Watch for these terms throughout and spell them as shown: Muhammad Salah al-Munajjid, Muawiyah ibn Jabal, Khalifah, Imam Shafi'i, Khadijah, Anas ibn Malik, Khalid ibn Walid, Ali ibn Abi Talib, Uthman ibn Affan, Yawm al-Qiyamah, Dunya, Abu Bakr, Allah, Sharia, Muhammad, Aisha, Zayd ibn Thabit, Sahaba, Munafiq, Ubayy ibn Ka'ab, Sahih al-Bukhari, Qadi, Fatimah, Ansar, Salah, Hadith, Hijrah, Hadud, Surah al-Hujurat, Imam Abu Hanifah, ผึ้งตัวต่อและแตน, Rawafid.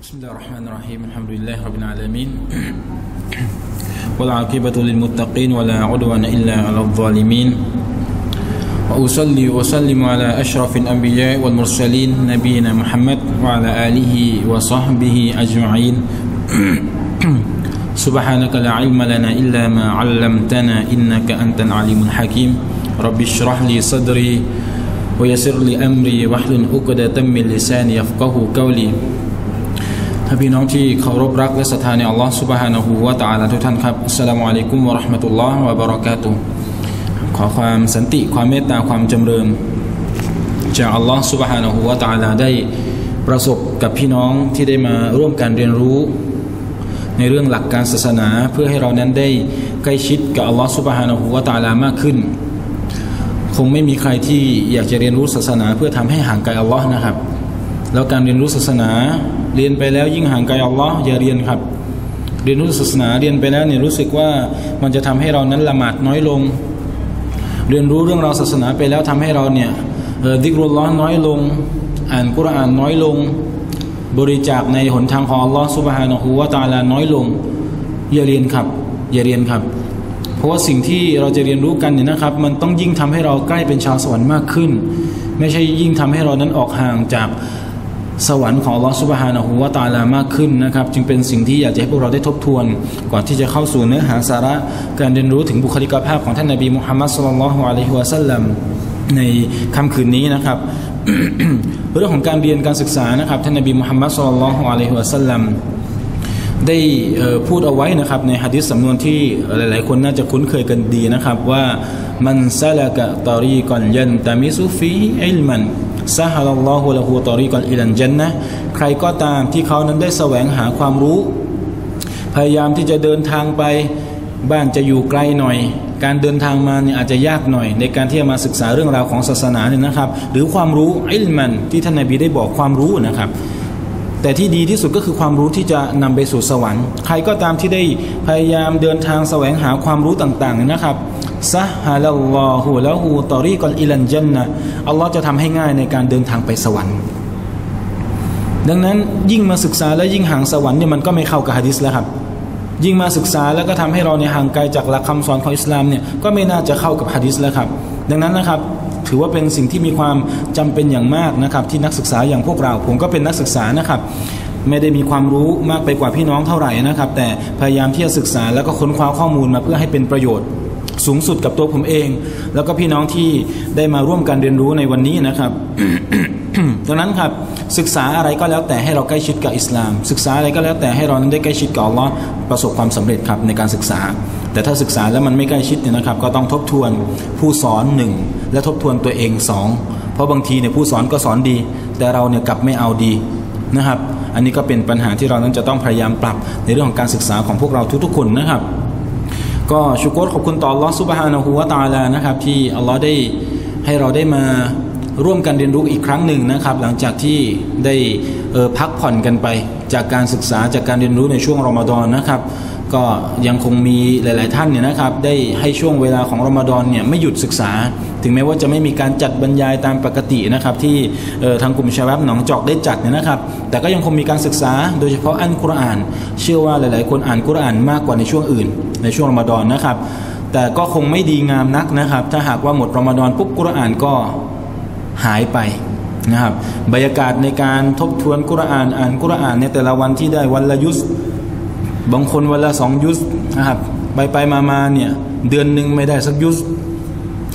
Bismillahirrahmanirrahim. Alhamdulillahirabbil alamin. Wal 'aqibatu lil muttaqin wala 'udwana illa 'alal zalimin. Wa usalli wa sallimu ala asyrafil anbiya'i wal mursalin nabiyina Muhammad wa ala alihi wa sahbihi ajma'in. Subhanaka la 'ilma lana illa ma 'allamtana innaka antal 'alimul hakim. Rabbi shrah li sadri wa yassir li amri wahlul 'uqdatam min lisani yafqahu qawli. พี่น้องที่เคารพรักและศรัทธาในอัลเลาะห์ซุบฮานะฮูวะตะอาลาทุกท่านครับอัสสลามุอะลัยกุมวะเราะห์มะตุลลอฮ์วะบะเราะกาตุฮ์ขอความสันติความเมตตาความจำเริญจากอัลเลาะห์ซุบฮานะฮูวะตะอาลาได้ประสบกับพี่น้องที่ได้มาร่วมกันเรียนรู้ในเรื่องหลักการศาสนาเพื่อให้เรานั้นได้ใกล้ชิดกับอัลเลาะห์ซุบฮานะฮูวะตะอาลามากขึ้นคงไม่มีใครที่อยากจะเรียนรู้ศาสนาเพื่อทำให้ห่างไกลอัลเลาะห์นะครับแล้วการเรียนรู้ศาสนาเรียนไปแล้วยิ่งห่างไกลอัลลอฮ์อย่าเรียนครับเรียนรู้ศาสนาเรียนไปแล้วเนี่ยรู้สึกว่ามันจะทำให้เรานั้นละหมาดน้อยลงเรียนรู้เรื่องราวศาสนาไปแล้วทำให้เราเนี่ยดิกรุลลอฮ์น้อยลงอ่านกุรอานน้อยลงบริจาคในหนทางของอัลลอฮ์ซุบฮานะฮูวะตะอาลาน้อยลงอย่าเรียนครับอย่าเรียนครับเพราะว่าสิ่งที่เราจะเรียนรู้กันเนี่ยนะครับมันต้องยิ่งทำให้เราใกล้เป็นชาวสวรรค์มากขึ้นไม่ใช่ยิ่งทำให้เรานั้นออกห่างจากสวรรค์ของอัลลอฮฺซุบฮานะฮูวะตะอาลามากขึ้นนะครับจึงเป็นสิ่งที่อยากจะให้พวกเราได้ทบทวนก่อนที่จะเข้าสู่เนื้อหาสาระการเรียนรู้ถึงบุคลิกภาพของท่านนบีมุฮัมมัดศ็อลลัลลอฮุอะลัยฮิวะซัลลัมในค่ำคืนนี้นะครับ เรื่องของการเรียนการศึกษานะครับท่านนบีมุฮัมมัดศ็อลลัลลอฮุอะลัยฮิวะซัลลัมได้พูดเอาไว้นะครับในหะดีษสำนวนที่หลายๆคนน่าจะคุ้นเคยกันดีนะครับว่ามันซะละกะตอรีกอนยันตะมิซุฟีอิลมันซะฮะลัลลอฮุละฮูตอรีกอนอิลันญันนะห์ใครก็ตามที่เขานั้นได้แสวงหาความรู้พยายามที่จะเดินทางไปบ้านจะอยู่ไกลหน่อยการเดินทางมาเนี่ยอาจจะยากหน่อยในการที่จะมาศึกษาเรื่องราวของศาสนาเนี่ยนะครับหรือความรู้อิลมันที่ท่านนบีได้บอกความรู้นะครับแต่ที่ดีที่สุดก็คือความรู้ที่จะนำไปสู่สวรรค์ใครก็ตามที่ได้พยายามเดินทางแสวงหาความรู้ต่างๆนะครับซะฮะลัลลอฮุละฮูตอรีกอนอิลันญันนะห์อัลลอฮ์จะทำให้ง่ายในการเดินทางไปสวรรค์ดังนั้นยิ่งมาศึกษาและยิ่งห่างสวรรค์เนี่ยมันก็ไม่เข้ากับหะดีษแล้วครับยิ่งมาศึกษาแล้วก็ทำให้เราเนี่ยห่างไกลจากหลักคำสอนของอิสลามเนี่ยก็ไม่น่าจะเข้ากับหะดีษแล้วครับดังนั้นนะครับถือว่าเป็นสิ่งที่มีความจำเป็นอย่างมากนะครับที่นักศึกษาอย่างพวกเราผมก็เป็นนักศึกษานะครับไม่ได้มีความรู้มากไปกว่าพี่น้องเท่าไหร่นะครับแต่พยายามที่จะศึกษาแล้วก็ค้นคว้าข้อมูลมาเพื่อให้เป็นประโยชน์สูงสุดกับตัวผมเองแล้วก็พี่น้องที่ได้มาร่วมกันเรียนรู้ในวันนี้นะครับ ดังนั้นครับศึกษาอะไรก็แล้วแต่ให้เราใกล้ชิดกับอิสลามศึกษาอะไรก็แล้วแต่ให้เราได้ใกล้ชิดกับอัลลอฮ์ประสบความสำเร็จครับในการศึกษาแต่ถ้าศึกษาแล้วมันไม่ใกล้ชิดเนี่ยนะครับก็ต้องทบทวนผู้สอนหนึ่งและทบทวนตัวเองสองเพราะบางทีเนี่ยผู้สอนก็สอนดีแต่เราเนี่ยกลับไม่เอาดีนะครับอันนี้ก็เป็นปัญหาที่เรานั้นจะต้องพยายามปรับในเรื่องของการศึกษาของพวกเราทุกๆคนนะครับก็ชูกรขอบคุณต่ออัลลอฮฺซุบฮานะฮูวะตะอาลานะครับที่อัลลอฮฺได้ให้เราได้มาร่วมกันเรียนรู้อีกครั้งหนึ่งนะครับหลังจากที่ได้พักผ่อนกันไปจากการศึกษาจากการเรียนรู้ในช่วงรอมฎอนนะครับก็ยังคงมีหลายๆท่านเนี่ยนะครับได้ให้ช่วงเวลาของรอมฎอนเนี่ยไม่หยุดศึกษาถึงแม้ว่าจะไม่มีการจัดบรรยายตามปกตินะครับที่ทางกลุ่มชาบับหนองจอกได้จัดเนี่ยนะครับแต่ก็ยังคงมีการศึกษาโดยเฉพาะอัลกุรอานเชื่อว่าหลายๆคนอ่านกุรอานมากกว่าในช่วงอื่นในช่วงรอมฎอนนะครับแต่ก็คงไม่ดีงามนักนะครับถ้าหากว่าหมดรอมฎอนปุ๊บกุรอานก็หายไปนะครับบรรยากาศในการทบทวนกุรอานอ่านกุรอานในแต่ละวันที่ได้วันละยุสบางคนวันละสองยุสนะครับไปมาเนี่ยเดือนหนึ่งไม่ได้สักยุส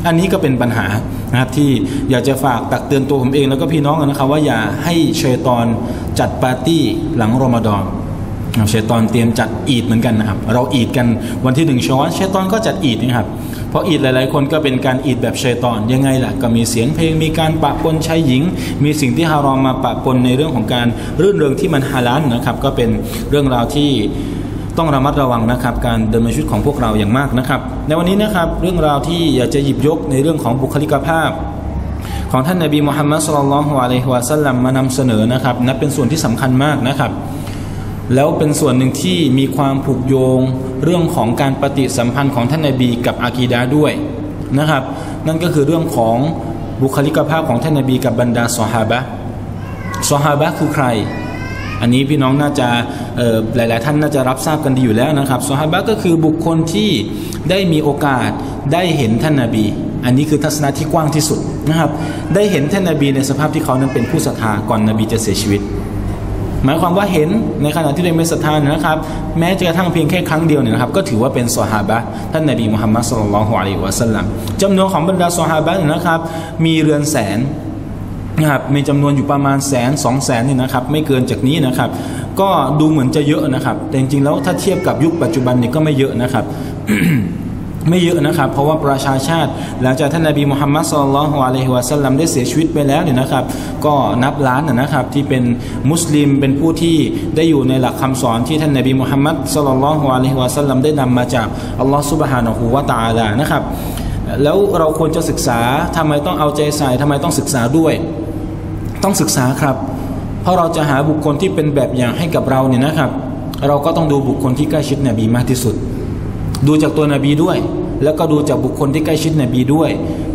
อันนี้ก็เป็นปัญหานะครับที่อยากจะฝากตักเตือนตัวผมเองแล้วก็พี่น้องนะครับว่าอย่าให้ชัยฏอนจัดปาร์ตี้หลังรอมฎอนชัยฏอนเตรียมจัดอีดเหมือนกันนะครับเราอีดกันวันที่หนึ่งชอชัยฏอนก็จัดอีดนะครับเพราะอีดหลายๆคนก็เป็นการอีดแบบชัยฏอนยังไงล่ะก็มีเสียงเพลงมีการปะปนชายหญิงมีสิ่งที่ฮารอมมาปะปนในเรื่องของการรื่นเริงที่มันฮาลาลนะครับก็เป็นเรื่องราวที่ต้องระมัดระวังนะครับการดำเนินชีวิตของพวกเราอย่างมากนะครับในวันนี้นะครับเรื่องราวที่อยากจะหยิบยกในเรื่องของบุคลิกภาพของท่านนบีมุฮัมมัดศ็อลลัลลอฮุอะลัยฮิวะซัลลัมมานำเสนอนะครับนับเป็นส่วนที่สำคัญมากนะครับแล้วเป็นส่วนหนึ่งที่มีความผูกโยงเรื่องของการปฏิสัมพันธ์ของท่านนบีกับอากีดะห์ด้วยนะครับนั่นก็คือเรื่องของบุคลิกภาพของท่านนบีกับบรรดาซอฮาบะห์คือใคร อันนี้พี่น้องน่าจะหลายๆท่านน่าจะรับทราบกันดีอยู่แล้วนะครับซอฮาบะห์ก็คือบุคคลที่ได้มีโอกาสได้เห็นท่านนบีอันนี้คือทัศนะที่กว้างที่สุดนะครับได้เห็นท่านนบีในสภาพที่เขานั้นเป็นผู้ศรัทธาก่อนนบีจะเสียชีวิตหมายความว่าเห็นในขณะที่ได้เป็นศรัทธานะครับแม้จะกระทั่งเพียงแค่ครั้งเดียวเนี่ยนะครับก็ถือว่าเป็นซอฮาบะห์ท่านนบีมุฮัมมัดศ็อลลัลลอฮุอะลัยฮิวะซัลลัมจำนวนของบรรดาซอฮาบะห์นะครับมีเรือนแสนนะครับมีจำนวนอยู่ประมาณแสนสองแสนนี่นะครับไม่เกินจากนี้นะครับก็ดูเหมือนจะเยอะนะครับแต่จริงๆแล้วถ้าเทียบกับยุคปัจจุบันเนี่ยก็ไม่เยอะนะครับ ไม่เยอะนะครับเพราะว่าประชาชาติหลังจากท่านนบีมุฮัมมัดศ็อลลัลลอฮุอะลัยฮิวะซัลลัมได้เสียชีวิตไปแล้วเนี่ยนะครับก็นับล้านนะครับที่เป็นมุสลิมเป็นผู้ที่ได้อยู่ในหลักคำสอนที่ท่านนบีมุฮัมมัดศ็อลลัลลอฮุอะลัยฮิวะซัลลัมได้นำมาจากอัลลอฮฺซุบฮานะฮูวะตะอาลานะครับแล้วเราควรจะศึกษาทำไมต้องเอาใจใส่ทำไมต้องศึกษาด้วยต้องศึกษาครับเพราะเราจะหาบุคคลที่เป็นแบบอย่างให้กับเราเนี่ยนะครับเราก็ต้องดูบุคคลที่ใกล้ชิดนบีมากที่สุดดูจากตัวนบีด้วยแล้วก็ดูจากบุคคลที่ใกล้ชิดนบีด้วย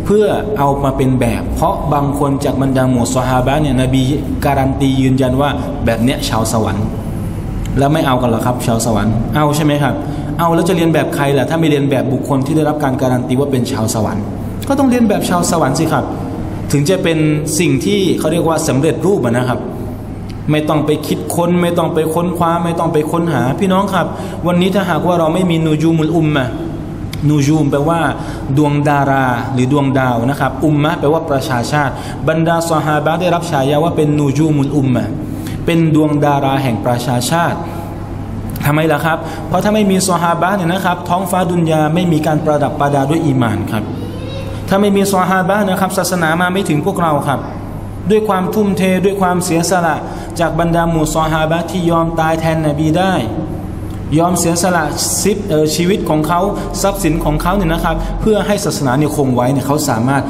เพื่อเอามาเป็นแบบเพราะบางคนจากบรรดาหมู่ซอฮาบะห์เนี่ยนบีการันตียืนยันว่าแบบเนี้ยชาวสวรรค์แล้วไม่เอากันหรอครับชาวสวรรค์เอาใช่ไหมครับเอาแล้วจะเรียนแบบใครล่ะถ้าไม่เรียนแบบบุคคลที่ได้รับการการันตีว่าเป็นชาวสวรรค์ก็ต้องเรียนแบบชาวสวรรค์สิครับถึงจะเป็นสิ่งที่เขาเรียกว่าสำเร็จรูปนะครับไม่ต้องไปคิดค้นไม่ต้องไปค้นคว้าไม่ต้องไปค้นหาพี่น้องครับวันนี้ถ้าหากว่าเราไม่มีนูญูมุลอุมมะนูญูมแปลว่าดวงดาราหรือดวงดาวนะครับอุมมะแปลว่าประชาชาติบรรดาซอฮาบะห์ได้รับฉายาว่าเป็นนูญูมุลอุมมะเป็นดวงดาราแห่งประชาชาติทำไมล่ะครับเพราะถ้าไม่มีซอฮาบะห์เนี่ยนะครับท้องฟ้าดุนยาไม่มีการประดับประดาด้วยอีหม่านครับถ้าไม่มีซอฮาบะห์นะครับศาสนามาไม่ถึงพวกเราครับด้วยความทุ่มเทด้วยความเสียสละจากบรรดาหมู่ซอฮาบะห์ที่ยอมตายแทนนบีได้ยอมเสียสละชีวิตของเขาทรัพย์สินของเขาเนี่ยนะครับเพื่อให้ศาสนาเนี่ยคงไว้เนี่ยเขาสามารถ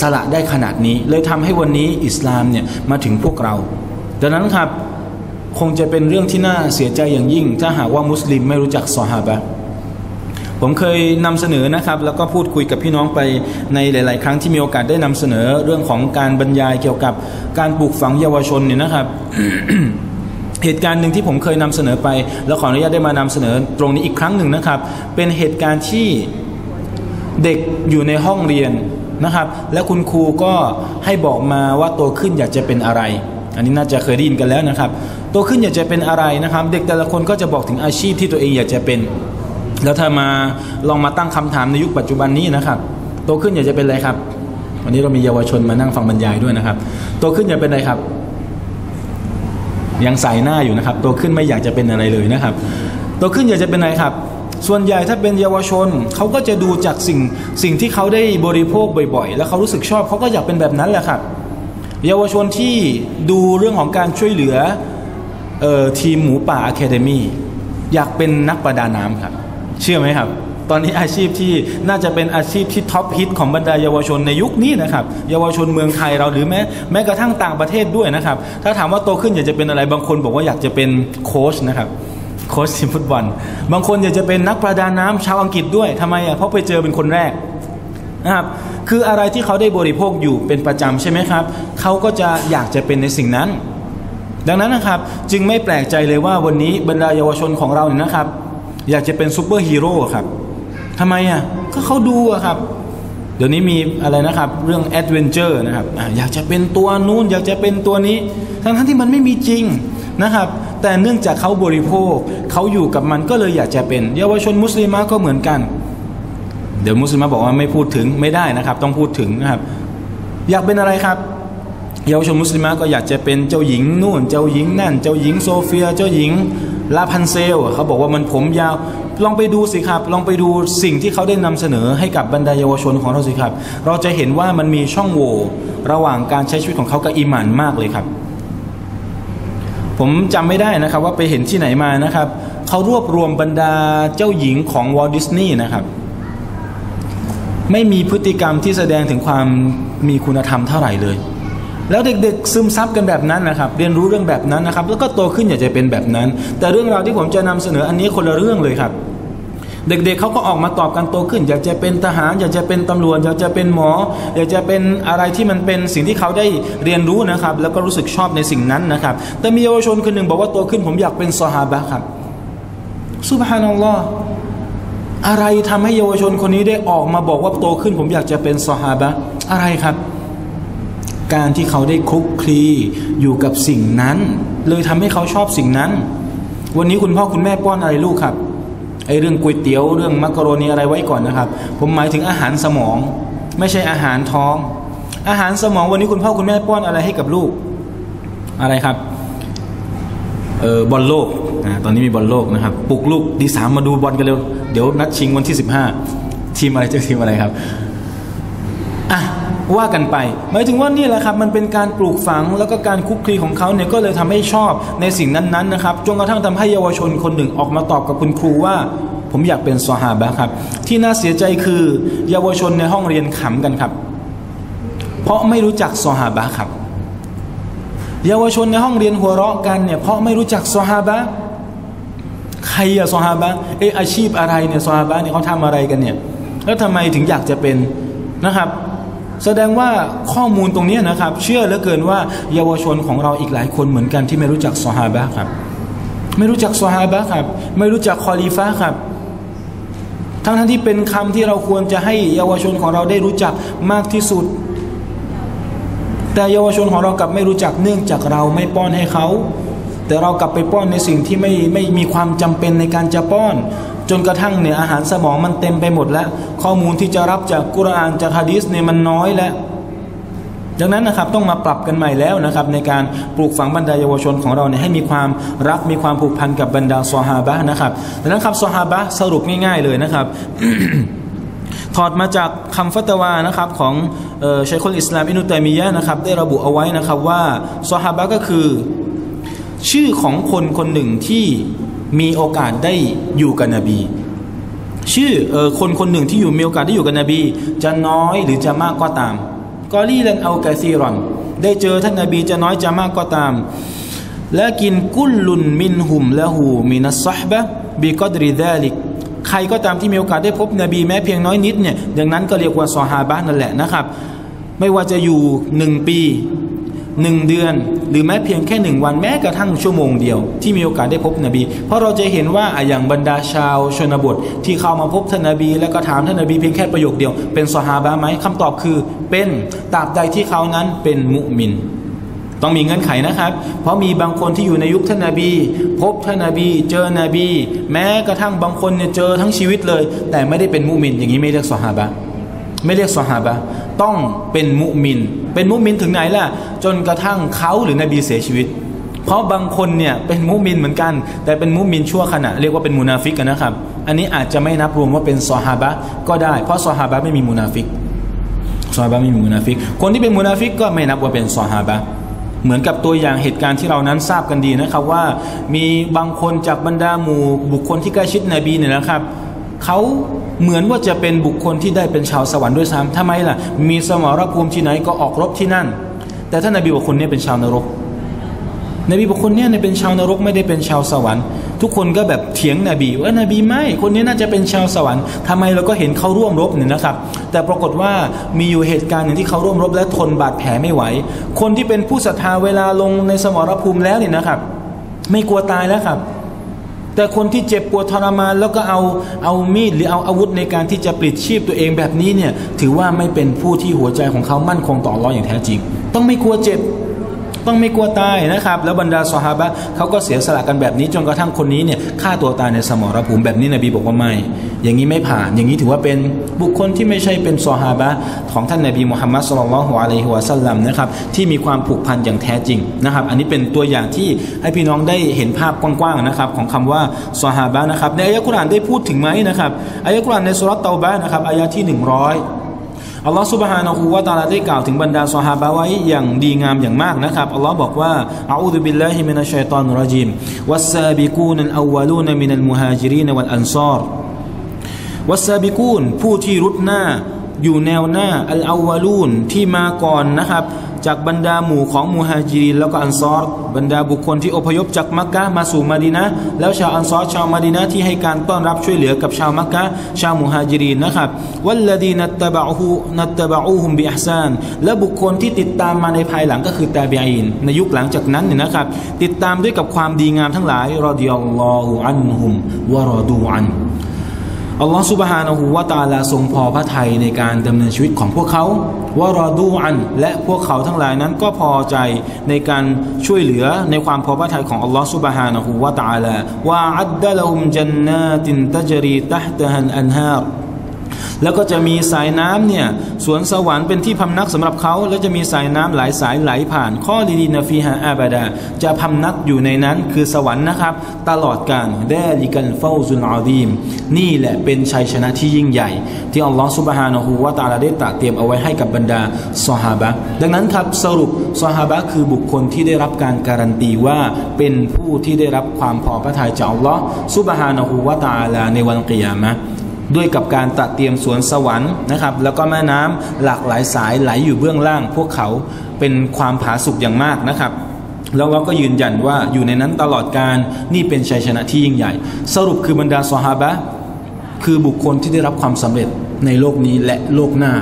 สละได้ขนาดนี้เลยทำให้วันนี้อิสลามเนี่ยมาถึงพวกเราดังนั้นครับคงจะเป็นเรื่องที่น่าเสียใจอย่างยิ่งถ้าหากว่ามุสลิมไม่รู้จักซอฮาบะห์ผมเคยนำเสนอนะครับแล้วก็พูดคุยกับพี่น้องไปในหลายๆครั้งที่มีโอกาสได้นำเสนอเรื่องของการบรรยายเกี่ยวกับการปลูกฝังเยาวชนเนี่ยนะครับ เหตุการณ์หนึ่งที่ผมเคยนำเสนอไปแล้วขออนุญาตได้มานำเสนอตรงนี้อีกครั้งหนึ่งนะครับเป็นเหตุการณ์ที่เด็กอยู่ในห้องเรียนนะครับและคุณครูก็ให้บอกมาว่าโตขึ้นอยากจะเป็นอะไรอันนี้น่าจะเคยได้ยินกันแล้วนะครับโตขึ้นอยากจะเป็นอะไรนะครับเด็กแต่ละคนก็จะบอกถึงอาชีพที่ตัวเองอยากจะเป็นแล้วถ้ามาลองมาตั้งคำถามในยุคปัจจุบันนี้นะครับโตขึ้นอยากจะเป็นอะไรครับวันนี้เรามีเยาวชนมานั่งฟังบรรยายด้วยนะครับโตขึ้นอยากเป็นอะไรครับยังใส่หน้าอยู่นะครับโตขึ้นไม่อยากจะเป็นอะไรเลยนะครับโตขึ้นอยากจะเป็นอะไรครับส่วนใหญ่ถ้าเป็นเยาวชนเขาก็จะดูจากสิ่งที่เขาได้บริโภคบ่อยๆแล้วเขารู้สึกชอบเขาก็อยากเป็นแบบนั้นแหละครับเยาวชนที่ดูเรื่องของการช่วยเหลือทีมหมูป่าอะคาเดมี่อยากเป็นนักประดาน้ำครับเชื่อไหมครับตอนนี้อาชีพที่น่าจะเป็นอาชีพที่ท็อปฮิตของบรรดาเยาวชนในยุคนี้นะครับเยาวชนเมืองไทยเราหรือแม้กระทั่งต่างประเทศด้วยนะครับถ้าถามว่าโตขึ้นอยากจะเป็นอะไรบางคนบอกว่าอยากจะเป็นโค้ชนะครับโค้ชทีมฟุตบอลบางคนอยากจะเป็นนักประดาน้ำชาวอังกฤษด้วยทำไมอ่ะเพราะไปเจอเป็นคนแรกนะครับคืออะไรที่เขาได้บริโภคอยู่เป็นประจำใช่ไหมครับเขาก็จะอยากจะเป็นในสิ่งนั้นดังนั้นนะครับจึงไม่แปลกใจเลยว่าวันนี้บรรดาเยาวชนของเราเนี่ยนะครับอยากจะเป็นซูเปอร์ฮีโร่ครับทำไมอ่ะก็เขาดูครับเดี๋ยวนี้มีอะไรนะครับเรื่องแอดเวนเจอร์นะครับอยากจะเป็นตัวนู้นอยากจะเป็นตัวนี้ทั้งที่มันไม่มีจริงนะครับแต่เนื่องจากเขาบริโภคเขาอยู่กับมันก็เลยอยากจะเป็นเยาวชนมุสลิมะก็เหมือนกันเดี๋ยวมุสลิมะบอกว่าไม่พูดถึงไม่ได้นะครับต้องพูดถึงนะครับอยากเป็นอะไรครับเยาวชนมุสลิมะก็อยากจะเป็นเจ้าหญิงนู่นเจ้าหญิงนั่นเจ้าหญิงโซเฟียเจ้าหญิงลาพันเซลเขาบอกว่ามันผมยาวลองไปดูสิครับลองไปดูสิ่งที่เขาได้นำเสนอให้กับบรรดาเยาวชนของเราสิครับเราจะเห็นว่ามันมีช่องโหว่ระหว่างการใช้ชีวิตของเขากับอีหม่านมากเลยครับผมจำไม่ได้นะครับว่าไปเห็นที่ไหนมานะครับเขารวบรวมบรรดาเจ้าหญิงของวอลต์ดิสนีย์นะครับไม่มีพฤติกรรมที่แสดงถึงความมีคุณธรรมเท่าไหร่เลยแล้วเด็กๆซึมซับกันแบบนั้นนะครับเรียนรู้เรื่องแบบนั้นนะครับแล้วก็โตขึ้นอยากจะเป็นแบบนั้นแต่เรื่องราวที่ผมจะนำเสนออันนี้คนละเรื่องเลยครับ เด็กๆเขาก็ออกมาตอบกันโตขึ้นอยากจะเป็นทหารอยากจะเป็นตำรวจอยากจะเป็นหมออยากจะเป็นอะไรที่มันเป็นสิ่งที่เขาได้เรียนรู้นะครับแล้วก็รู้สึกชอบในสิ่งนั้นนะครับแต่มีเยาวชนคนหนึ่งบอกว่าโตขึ้นผมอยากเป็นซอฮาบะครับซุบฮานัลลอฮ์อะไรทำให้เยาวชนคนนี้ได้ออกมาบอกว่าโตขึ้นผมอยากจะเป็นซอฮาบะอะไรครับการที่เขาได้คลุกคลีอยู่กับสิ่งนั้นเลยทำให้เขาชอบสิ่งนั้นวันนี้คุณพ่อคุณแม่ป้อนอะไรลูกครับไอเรื่องก๋วยเตี๋ยวเรื่องมักกะโรนีอะไรไว้ก่อนนะครับผมหมายถึงอาหารสมองไม่ใช่อาหารท้องอาหารสมองวันนี้คุณพ่อคุณแม่ป้อนอะไรให้กับลูกอะไรครับบอลโลกตอนนี้มีบอลโลกนะครับปลุกลูกดีสามมาดูบอลกันเร็วเดี๋ยวนัดชิงวันที่15ทีมอะไรเจอทีมอะไรครับอ่ะว่ากันไปหมายถึงว่านี่แหละครับมันเป็นการปลูกฝังแล้วก็การคุกคีของเขาเนี่ยก็เลยทำให้ชอบในสิ่งนั้นๆนะครับจนกระทั่งทำให้เยาวชนคนหนึ่งออกมาตอบกับคุณครูว่าผมอยากเป็นซอฮาบะครับที่น่าเสียใจคือเยาวชนในห้องเรียนขำกันครับเพราะไม่รู้จักซอฮาบะครับเยาวชนในห้องเรียนหัวเราะกันเนี่ยเพราะไม่รู้จักซอฮาบะใครอะซอฮาบะอาชีพอะไรเนี่ยซอฮาบะเนี่ยเขาทำอะไรกันเนี่ยแล้วทำไมถึงอยากจะเป็นนะครับแสดงว่าข้อมูลตรงนี้นะครับเชื่อเหลือเกินว่าเยาวชนของเราอีกหลายคนเหมือนกันที่ไม่รู้จักซอฮาบะครับไม่รู้จักซอฮาบะครับไม่รู้จักคอลิฟะห์ครับทั้งที่เป็นคำที่เราควรจะให้เยาวชนของเราได้รู้จักมากที่สุดแต่เยาวชนของเรากลับไม่รู้จักเนื่องจากเราไม่ป้อนให้เขาแต่เรากลับไปป้อนในสิ่งที่ไม่มีความจำเป็นในการจะป้อนจนกระทั่งเนี่ยอาหารสมองมันเต็มไปหมดแล้วข้อมูลที่จะรับจากกุรอานจากหะดีษเนี่ยมันน้อยแล้วดังนั้นนะครับต้องมาปรับกันใหม่แล้วนะครับในการปลูกฝังบรรดาเยาวชนของเราเนี่ยให้มีความรักมีความผูกพันกับบรรดาซอฮาบะนะครับดังนั้นครับซอฮาบะสรุปง่ายๆเลยนะครับ ถอดมาจากคำฟัตวานะครับของชัยคุลอิสลามอิบนุตัยมียะห์นะครับได้ระบุเอาไว้นะครับว่าซอฮาบะก็คือชื่อของคนคนหนึ่งที่มีโอกาสได้อยู่กับนบีชื่อคนคนหนึ่งที่มีโอกาสได้อยู่กับนบีจะน้อยหรือจะมากก็ตามกอลีลันเอากะซีรอนได้เจอท่านนบีจะน้อยจะมากก็ตามและกินกุลลุนมินหุมละหูมินัสซอฮบะบิกอดริซาลิกใครก็ตามที่มีโอกาสได้พบนบีแม้เพียงน้อยนิดเนี่ยดังนั้นก็เรียกว่าซอฮาบะห์นั่นแหละนะครับไม่ว่าจะอยู่1ปี1เดือนหรือแม้เพียงแค่1วันแม้กระทั่งชั่วโมงเดียวที่มีโอกาสได้พบนบีเพราะเราจะเห็นว่าอย่างบรรดาชาวชนบทที่เข้ามาพบท่านนบีแล้วก็ถามท่านนบีเพียงแค่ประโยคเดียวเป็นซอฮาบะห์ไหมคำตอบคือเป็นตราบใดที่เขานั้นเป็นมุมินต้องมีเงื่อนไขนะครับเพราะมีบางคนที่อยู่ในยุคท่านนบีพบท่านนบีเจอนบีแม้กระทั่งบางคนเนี่ยเจอทั้งชีวิตเลยแต่ไม่ได้เป็นมุมินอย่างนี้ไม่เรียกซอฮาบะห์ไม่เรียกซอฮาบะห์ต้องเป็นมุมินเป็นมุมินถึงไหนล่ะจนกระทั่งเขาหรือนบีเสียชีวิตเพราะบางคนเนี่ยเป็นมุมินเหมือนกันแต่เป็นมุมินชั่วขณะเรียกว่าเป็นมุนาฟิกกันนะครับอันนี้อาจจะไม่นับรวมว่าเป็นซอฮาบะห์ก็ได้เพราะซอฮาบะห์ไม่มีมุนาฟิกซอฮาบะห์ไม่มีมุนาฟิกคนที่เป็นมุนาฟิกก็ไม่นับว่าเป็นซอฮาบะห์เหมือนกับตัวอย่างเหตุการณ์ที่เรานั้นทราบกันดีนะครับว่ามีบางคนจากบรรดาหมู่บุคคลที่ใกล้ชิดนบีเนี่ยนะครับเขาเหมือนว่าจะเป็นบุคคลที่ได้เป็นชาวสวรรค์ด้วยซ้ำทำไมล่ะมีสมรภูมิที่ไหนก็ออกรบที่นั่นแต่ท่านนบีบอกคนนี้เป็นชาวนรกนบีบอกคนนี้เป็นชาวนรกไม่ได้เป็นชาวสวรรค์ทุกคนก็แบบเถียงนบีว่านบีไม่คนนี้น่าจะเป็นชาวสวรรค์ทำไมเราก็เห็นเขาร่วมรบเนี่ยนะครับแต่ปรากฏว่ามีอยู่เหตุการณ์หนึ่งที่เขาร่วมรบและทนบาดแผลไม่ไหวคนที่เป็นผู้ศรัทธาเวลาลงในสมรภูมิแล้วเนี่ยนะครับไม่กลัวตายแล้วครับแต่คนที่เจ็บปวดทรมานแล้วก็เอามีดหรือเอาอาวุธในการที่จะปลิดชีพตัวเองแบบนี้เนี่ยถือว่าไม่เป็นผู้ที่หัวใจของเขามั่นคงต่ออัลเลาะห์อย่างแท้จริงต้องไม่กลัวเจ็บต้องไม่กลัวตายนะครับแล้วบรรดาซอฮาบะห์เขาก็เสียสละกันแบบนี้จนกระทั่งคนนี้เนี่ยฆ่าตัวตายในสมรภูมิแบบนี้นบีบอกว่าไม่อย่างนี้ไม่ผ่านอย่างนี้ถือว่าเป็นบุคคลที่ไม่ใช่เป็นซอฮาบะห์ของท่านนบีมุฮัมมัดศ็อลลัลลอฮุอะลัยฮิวะซัลลัมนะครับที่มีความผูกพันอย่างแท้จริงนะครับอันนี้เป็นตัวอย่างที่ให้พี่น้องได้เห็นภาพกว้างๆนะครับของคำว่าซอฮาบะห์นะครับในอายะห์กุรอานได้พูดถึงไหมนะครับอายะห์กุรอานในซูเราะห์เตาบะห์นะครับอายะห์ที่100อัลลอฮฺซุบฮานะฮูวะตะอาลาได้กล่าวถึงบรรดาซอฮาบะห์ไว้อย่างดีงามอย่างมากนะครับอัลลอฮฺบอกว่าอะอูซุบิลลาฮิมินัชชัยฏอนิรเราะญีมวัสซาบิกูนัลอัววะลูนมินัลมุฮาญิรินวัลอันซอรวัสซาบิกูนผู้ที่รุดหน้า อยู่แนวหน้าอัลอาวาลูนที่มาก่อนนะครับจากบรรดาหมู่ของมุฮาจิรินแล้วก็อันซอรบรรดาบุคคลที่อพยพจากมักกะมาสู่มะดีนะห์แล้วชาวอันซอรชาวมะดีนะห์ที่ให้การต้อนรับช่วยเหลือกับชาวมักกะชาวมุฮาจิรินนะครับวัลลดีนัตตะบะอูฮุบิอิห์ซานและบุคคลที่ติดตามมาในภายหลังก็คือตาบิอีนในยุคหลังจากนั้นเนี่ยนะครับติดตามด้วยกับความดีงามทั้งหลายรอฎิยัลลอฮุอันฮุมวะรอดูอันอัลลอฮฺซุบฮานะฮูวะตะอาลาทรงพอพระทัยในการดำเนินชีวิตของพวกเขาวะรอดูอันและพวกเขาทั้งหลายนั้นก็พอใจในการช่วยเหลือในความพอพระทัยของอัลลอฮฺซุบฮานะฮูวะตะอาลาวะอัดดะละฮุมญันนาตินตะจรีตะฮ์ตะฮ์อันฮาร์แล้วก็จะมีสายน้ำเนี่ยสวนสวรรค์เป็นที่พำนักสำหรับเขาแล้วจะมีสายน้ำหลายสายไหลผ่านข้อลีดีนาฟีฮาอาบะดาจะพำนักอยู่ในนั้นคือสวรรค์นะครับตลอดกาลดาลิกัลฟาวซุลอาซีมนี่แหละเป็นชัยชนะที่ยิ่งใหญ่ที่อัลลอฮฺซุบฮานะฮูวะตะอาลาได้ตรัสเตรียมเอาไว้ให้กับบรรดาซอฮาบะห์ดังนั้นครับสรุปซอฮาบะห์คือบุคคลที่ได้รับการการันตีว่าเป็นผู้ที่ได้รับความพอพระทัยจากอัลลอฮฺซุบฮานะฮูวะตะอาลาในวันกิยามะห์ด้วยกับการตัดเตรียมสวนสวรรค์นะครับแล้วก็แม่น้ำหลากหลายสายไหลอยู่เบื้องล่างพวกเขาเป็นความผาสุกอย่างมากนะครับแล้วเราก็ยืนยันว่าอยู่ในนั้นตลอดการนี่เป็นชัยชนะที่ยิ่งใหญ่สรุปคือบรรดาซอฮาบะห์คือบุคคลที่ได้รับความสำเร็จในโลกนี้และโลกหน้า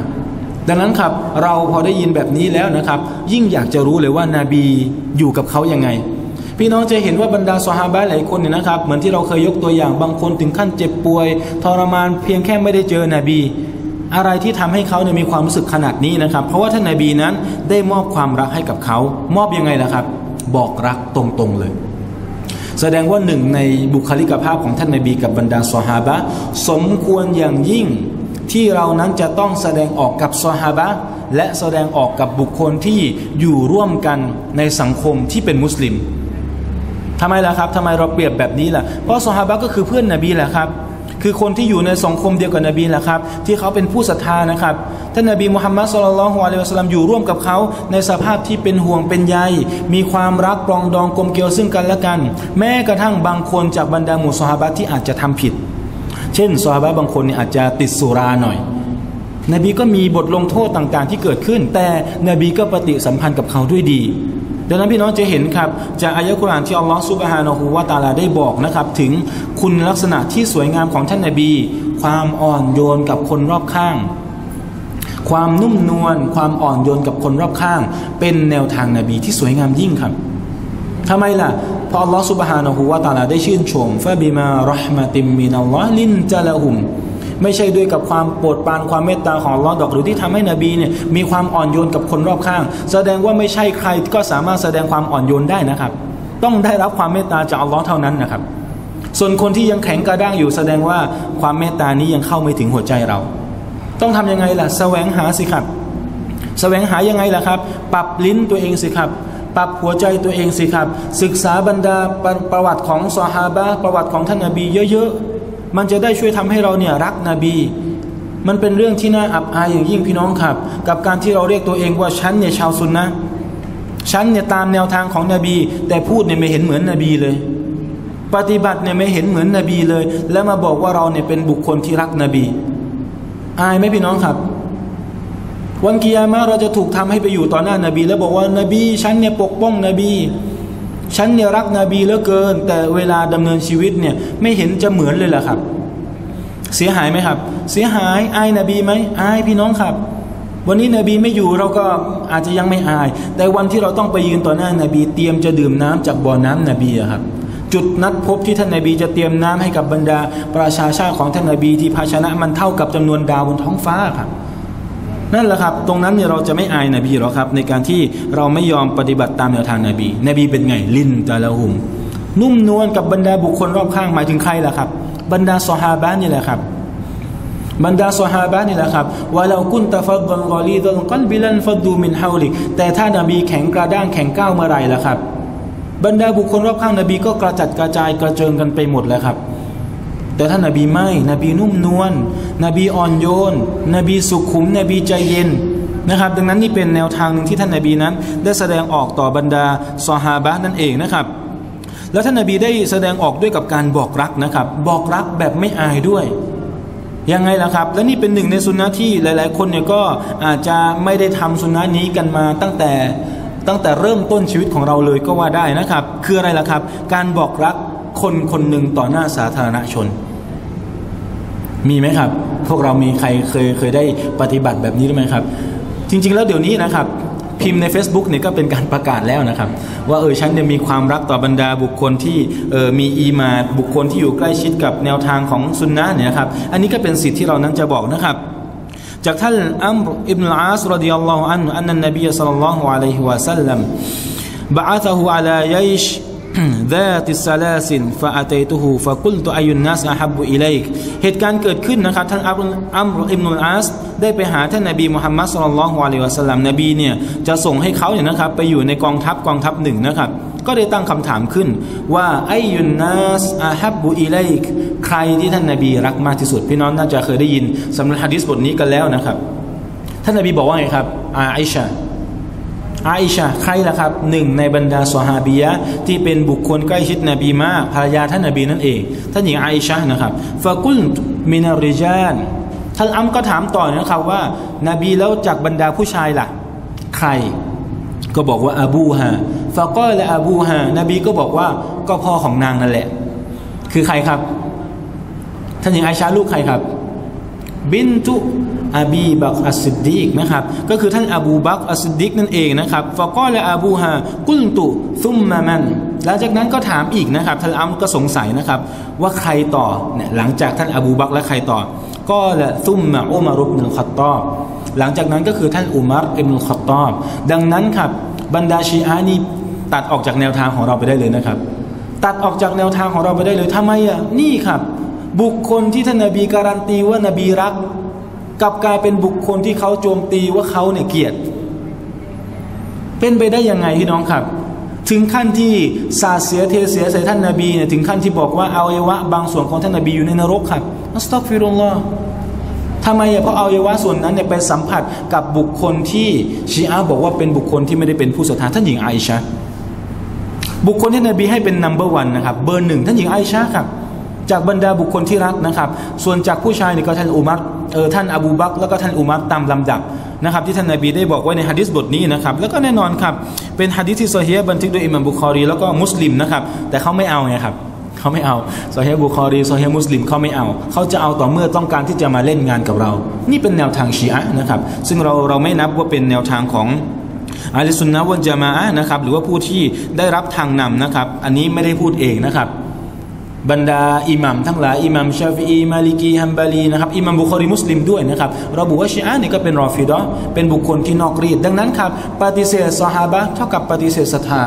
ดังนั้นครับเราพอได้ยินแบบนี้แล้วนะครับยิ่งอยากจะรู้เลยว่านาบีอยู่กับเขายังไงพี่น้องจะเห็นว่าบรรดาซอฮาบะห์หลายคนเนี่ยนะครับเหมือนที่เราเคยยกตัวอย่างบางคนถึงขั้นเจ็บป่วยทรมานเพียงแค่ไม่ได้เจอนบีอะไรที่ทำให้เขาเนี่ยมีความรู้สึกขนาดนี้นะครับเพราะว่าท่านนบีนั้นได้มอบความรักให้กับเขามอบยังไงล่ะครับบอกรักตรงๆเลยแสดงว่าหนึ่งในบุคลิกภาพของท่านนบีกับบรรดาซอฮาบะห์สมควรอย่างยิ่งที่เรานั้นจะต้องแสดงออกกับซอฮาบะห์และแสดงออกกับบุคคลที่อยู่ร่วมกันในสังคมที่เป็นมุสลิมทำไมล่ะครับทำไมเราเปรียบแบบนี้ล่ะเพราะซอฮาบะห์ก็คือเพื่อนนบีแหละครับคือคนที่อยู่ในสังคมเดียวกับนบีแหละครับที่เขาเป็นผู้ศรัทธานะครับท่านนบีมุฮัมมัดศ็อลลัลลอฮุอะลัยฮิวะซัลลัมอยู่ร่วมกับเขาในสภาพที่เป็นห่วงเป็นใยมีความรักปรองดองกลมเกลียวซึ่งกันและกันแม้กระทั่งบางคนจากบรรดาหมู่ซอฮาบะห์ที่อาจจะทำผิดเช่นซอฮาบะห์บางคนเนี่ยอาจจะติดสุราหน่อยนบีก็มีบทลงโทษต่างๆที่เกิดขึ้นแต่นบีก็ปฏิสัมพันธ์กับเขาด้วยดีดังนั้นพี่น้องจะเห็นครับจากอายะกุรอานที่อัลลอฮฺซุบฮานะฮูวะตะอาลาได้บอกนะครับถึงคุณลักษณะที่สวยงามของท่านนบีความอ่อนโยนกับคนรอบข้างความนุ่มนวลความอ่อนโยนกับคนรอบข้างเป็นแนวทางนบีที่สวยงามยิ่งครับทำไมล่ะเพราะอัลลอฮฺซุบฮานะฮูวะตะอาลาได้ชื่นชมฟะบิมารอห์มะติมมินัลลอฮฺลินตะละฮุมไม่ใช่ด้วยกับความโปรดปรานความเมตตาของอัลลอฮ์ดอกหรือที่ทำให้นบีเนี่ยมีความอ่อนโยนกับคนรอบข้างแสดงว่าไม่ใช่ใครก็สามารถแสดงความอ่อนโยนได้นะครับต้องได้รับความเมตตาจากอัลลอฮ์เท่านั้นนะครับส่วนคนที่ยังแข็งกระด้างอยู่แสดงว่าความเมตตานี้ยังเข้าไม่ถึงหัวใจเราต้องทำยังไงล่ะแสวงหาสิครับแสวงหายังไงล่ะครับปรับลิ้นตัวเองสิครับปรับหัวใจตัวเองสิครับศึกษาบรรดาประวัติของซอฮาบะห์ประวัติของท่านนบีเยอะๆมันจะได้ช่วยทำให้เราเนี่ยรักนบีมันเป็นเรื่องที่น่าอับอายอย่างยิ่งพี่น้องครับกับการที่เราเรียกตัวเองว่าฉันเนี่ยชาวซุนนะห์ฉันเนี่ยตามแนวทางของนบีแต่พูดเนี่ยไม่เห็นเหมือนนบีเลยปฏิบัติเนี่ยไม่เห็นเหมือนนบีเลยแล้วมาบอกว่าเราเนี่ยเป็นบุคคลที่รักนบีอายไหมพี่น้องครับวันกิยามะห์เราจะถูกทำให้ไปอยู่ต่อหน้านบีแล้วบอกว่านบีฉันเนี่ยปกป้องนบีฉันเนี่ยรักนบีเหลือเกินแต่เวลาดำเนินชีวิตเนี่ยไม่เห็นจะเหมือนเลยล่ะครับเสียหายไหมครับเสียหายอายนบีไหมอายพี่น้องครับวันนี้นบีไม่อยู่เราก็อาจจะยังไม่อายแต่วันที่เราต้องไปยืนต่อหน้านบีเตรียมจะดื่มน้ำจากบ่อน้ำนบีครับจุดนัดพบที่ท่านนบีจะเตรียมน้ำให้กับบรรดาประชาชาติของท่านนบีที่ภาชนะมันเท่ากับจำนวนดาวบนท้องฟ้าครับนั่นแหละครับตรงนั้นเนี่ยเราจะไม่อายนบีหรอกครับในการที่เราไม่ยอมปฏิบัติตามแนวทางนบีนบีเป็นไงลินตะละหุมนุ่มนวลกับบรรดาบุคคลรอบข้างหมายถึงใครล่ะครับบรรดาซอฮาบะห์นี่แหละครับบรรดาซอฮาบะห์นี่แหละครับวะลากุนตะฟัดดัลกอลีดัลกัลบิลันฟัดดูมินฮาวลิกแต่ถ้านบีแข็งกระด้างแข็งก้าวเมื่อไรล่ะครับบรรดาบุคคลรอบข้างนบีก็กระจัดกระจายกระเจิงกันไปหมดแล้วครับแต่ท่านนบีไม่นบีนุ่มนวลนบีอ่อนโยนนบีสุขุมนบีใจเย็นนะครับดังนั้นนี่เป็นแนวทางหนึ่งที่ท่านนบีนั้นได้แสดงออกต่อบรรดาซอฮาบะห์นั่นเองนะครับแล้วท่านนบีได้แสดงออกด้วยกับการบอกรักนะครับบอกรักแบบไม่อายด้วย ยังไงล่ะครับและนี่เป็นหนึ่งในสุนนะที่หลายๆคนเนี่ยก็อาจจะไม่ได้ทำสุนนะนี้กันมาตั้งแต่เริ่มต้นชีวิตของเราเลยก็ว่าได้นะครับคืออะไรล่ะครับการบอกรักคนคนหนึ่งต่อหน้าสาธารณชนมีไหมครับพวกเรามีใครเคยได้ปฏิบัติแบบนี้หรือไม่ครับจริงๆแล้วเดี๋ยวนี้นะครับพิมพ์ใน Facebook เนี่ยก็เป็นการประกาศแล้วนะครับว่าฉันเนี่ยมีความรักต่อบรรดาบุคคลที่มีอีมาบุคคลที่อยู่ใกล้ชิดกับแนวทางของซุนนะเนี่ยนะครับอันนี้ก็เป็นสิทธิ์ที่เรานั้นจะบอกนะครับจากท่านอัมรอิบนุลอาศรอฎิยัลลอฮุอันฮุอันนันนบียะศ็อลลัลลอฮุอะลัยฮิวะซัลลัมบะอะซะฮุอะลายัยชذات السلاسل فأتيته فقلت أي الناس أحب إليك เหตุการณ์เกิดขึ้นนะครับท่านอัมรอิบนุลอาศได้ไปหาท่านนบีมุฮัมมัดศ็อลลัลลอฮุอะลัยฮิวะซัลลัมนบีเนี่ยจะส่งให้เขาเนี่ยนะครับไปอยู่ในกองทัพหนึ่งนะครับก็ได้ตั้งคำถามขึ้นว่าอัยยุนนัสอะฮับบุอิลัยกใครที่ท่านนบีรักมากที่สุดพี่น้องน่าจะเคยได้ยินสำหรับหะดีษบทนี้กันแล้วนะครับท่านนบีบอกว่าไงครับอาอิชะใครล่ะครับหนึ่งในบรรดาซอฮาบียะห์ที่เป็นบุคคลใกล้ชิดนบีมากภรรยาท่านนบีนั่นเองท่านหญิงอาอิชะห์นะครับฟะกุลมินาริจานท่านอัมก็ถามต่อนะครับว่านบีแล้วจากบรรดาผู้ชายล่ะใครก็บอกว่าอบูฮาฟะกอละอบูฮานบีก็บอกว่าก็พ่อของนางนั่นแหละคือใครครับท่านหญิงอาอิชะห์ลูกใครครับบินตุอบีบักรอัสซิดดีกนะครับก็คือท่านอบูบักรอัสซิดดีกนั่นเองนะครับฟะกอละอบูฮากุลตุซุมมะมันหลังจากนั้นก็ถามอีกนะครับท่านอัมก็สงสัยนะครับว่าใครต่อเนี่ยหลังจากท่านอบูบักรและใครต่อก็ละซุมมะอุมารุบนุลค็อฏฏอบหลังจากนั้นก็คือท่านอุมัรอิบนุลค็อฏฏอบดังนั้นครับบรรดาชีอะห์นี่ตัดออกจากแนวทางของเราไปได้เลยนะครับตัดออกจากแนวทางของเราไปได้เลยทำไมอ่ะนี่ครับบุคคลที่ท่านนบีการันตีว่านบีรักกับกลายเป็นบุคคลที่เขาโจมตีว่าเขาเนี่ยเกลียดเป็นไปได้ยังไงพี่น้องครับถึงขั้นที่สาดเสียเทเสียใส่ท่านนบีเนี่ยถึงขั้นที่บอกว่าอวัยวะบางส่วนของท่านนบีอยู่ในนรกครับอัสตัฆฟิรุลลอฮ์ทำไมเพราะอวัยวะส่วนนั้นเนี่ยไปสัมผัสกับบุคคลที่ชีอะห์บอกว่าเป็นบุคคลที่ไม่ได้เป็นผู้ศรัทธาท่านหญิงอาอิชะห์บุคคลที่นบีให้เป็น No.1 นะครับเบอร์หนึ่งท่านหญิงอาอิชะห์ครับจากบรรดาบุคคลที่รักนะครับส่วนจากผู้ชายนี่ก็ท่านอุมัรท่านอบูบักรแล้วก็ท่านอุมัรตามลำดับนะครับที่ท่านนบีได้บอกไว้ในหะดีษบทนี้นะครับแล้วก็แน่นอนครับเป็นหะดีษที่ซอฮีฮ์บันทึกโดยอิหม่ามบุคอรีแล้วก็มุสลิมนะครับแต่เขาไม่เอาไงครับเขาไม่เอาซอฮีฮ์บุคอรีซอฮีฮ์มุสลิมเขาไม่เอาเขาจะเอาต่อเมื่อต้องการที่จะมาเล่นงานกับเรานี่เป็นแนวทางชีอะห์นะครับซึ่งเราไม่นับว่าเป็นแนวทางของอะลิซุนนะฮ์วัลญะมาอะห์นะครับหรือว่าผู้ที่ได้รับทางนำนะครับอันนี้ไม่ได้พูดเองนะครับบรรดาอิหมัมทั้งหลายอิหมัมชาฟิอีมาลิกีฮัมบาลีนะครับอิหมัมบุคอรีมุสลิมด้วยนะครับเราบอกว่าชีอะห์นี่ก็เป็นรอฟิดะห์เป็นบุคคลที่นอกรีดดังนั้นครับปฏิเสธซอฮาบะห์เท่ากับปฏิเสธศรัทธา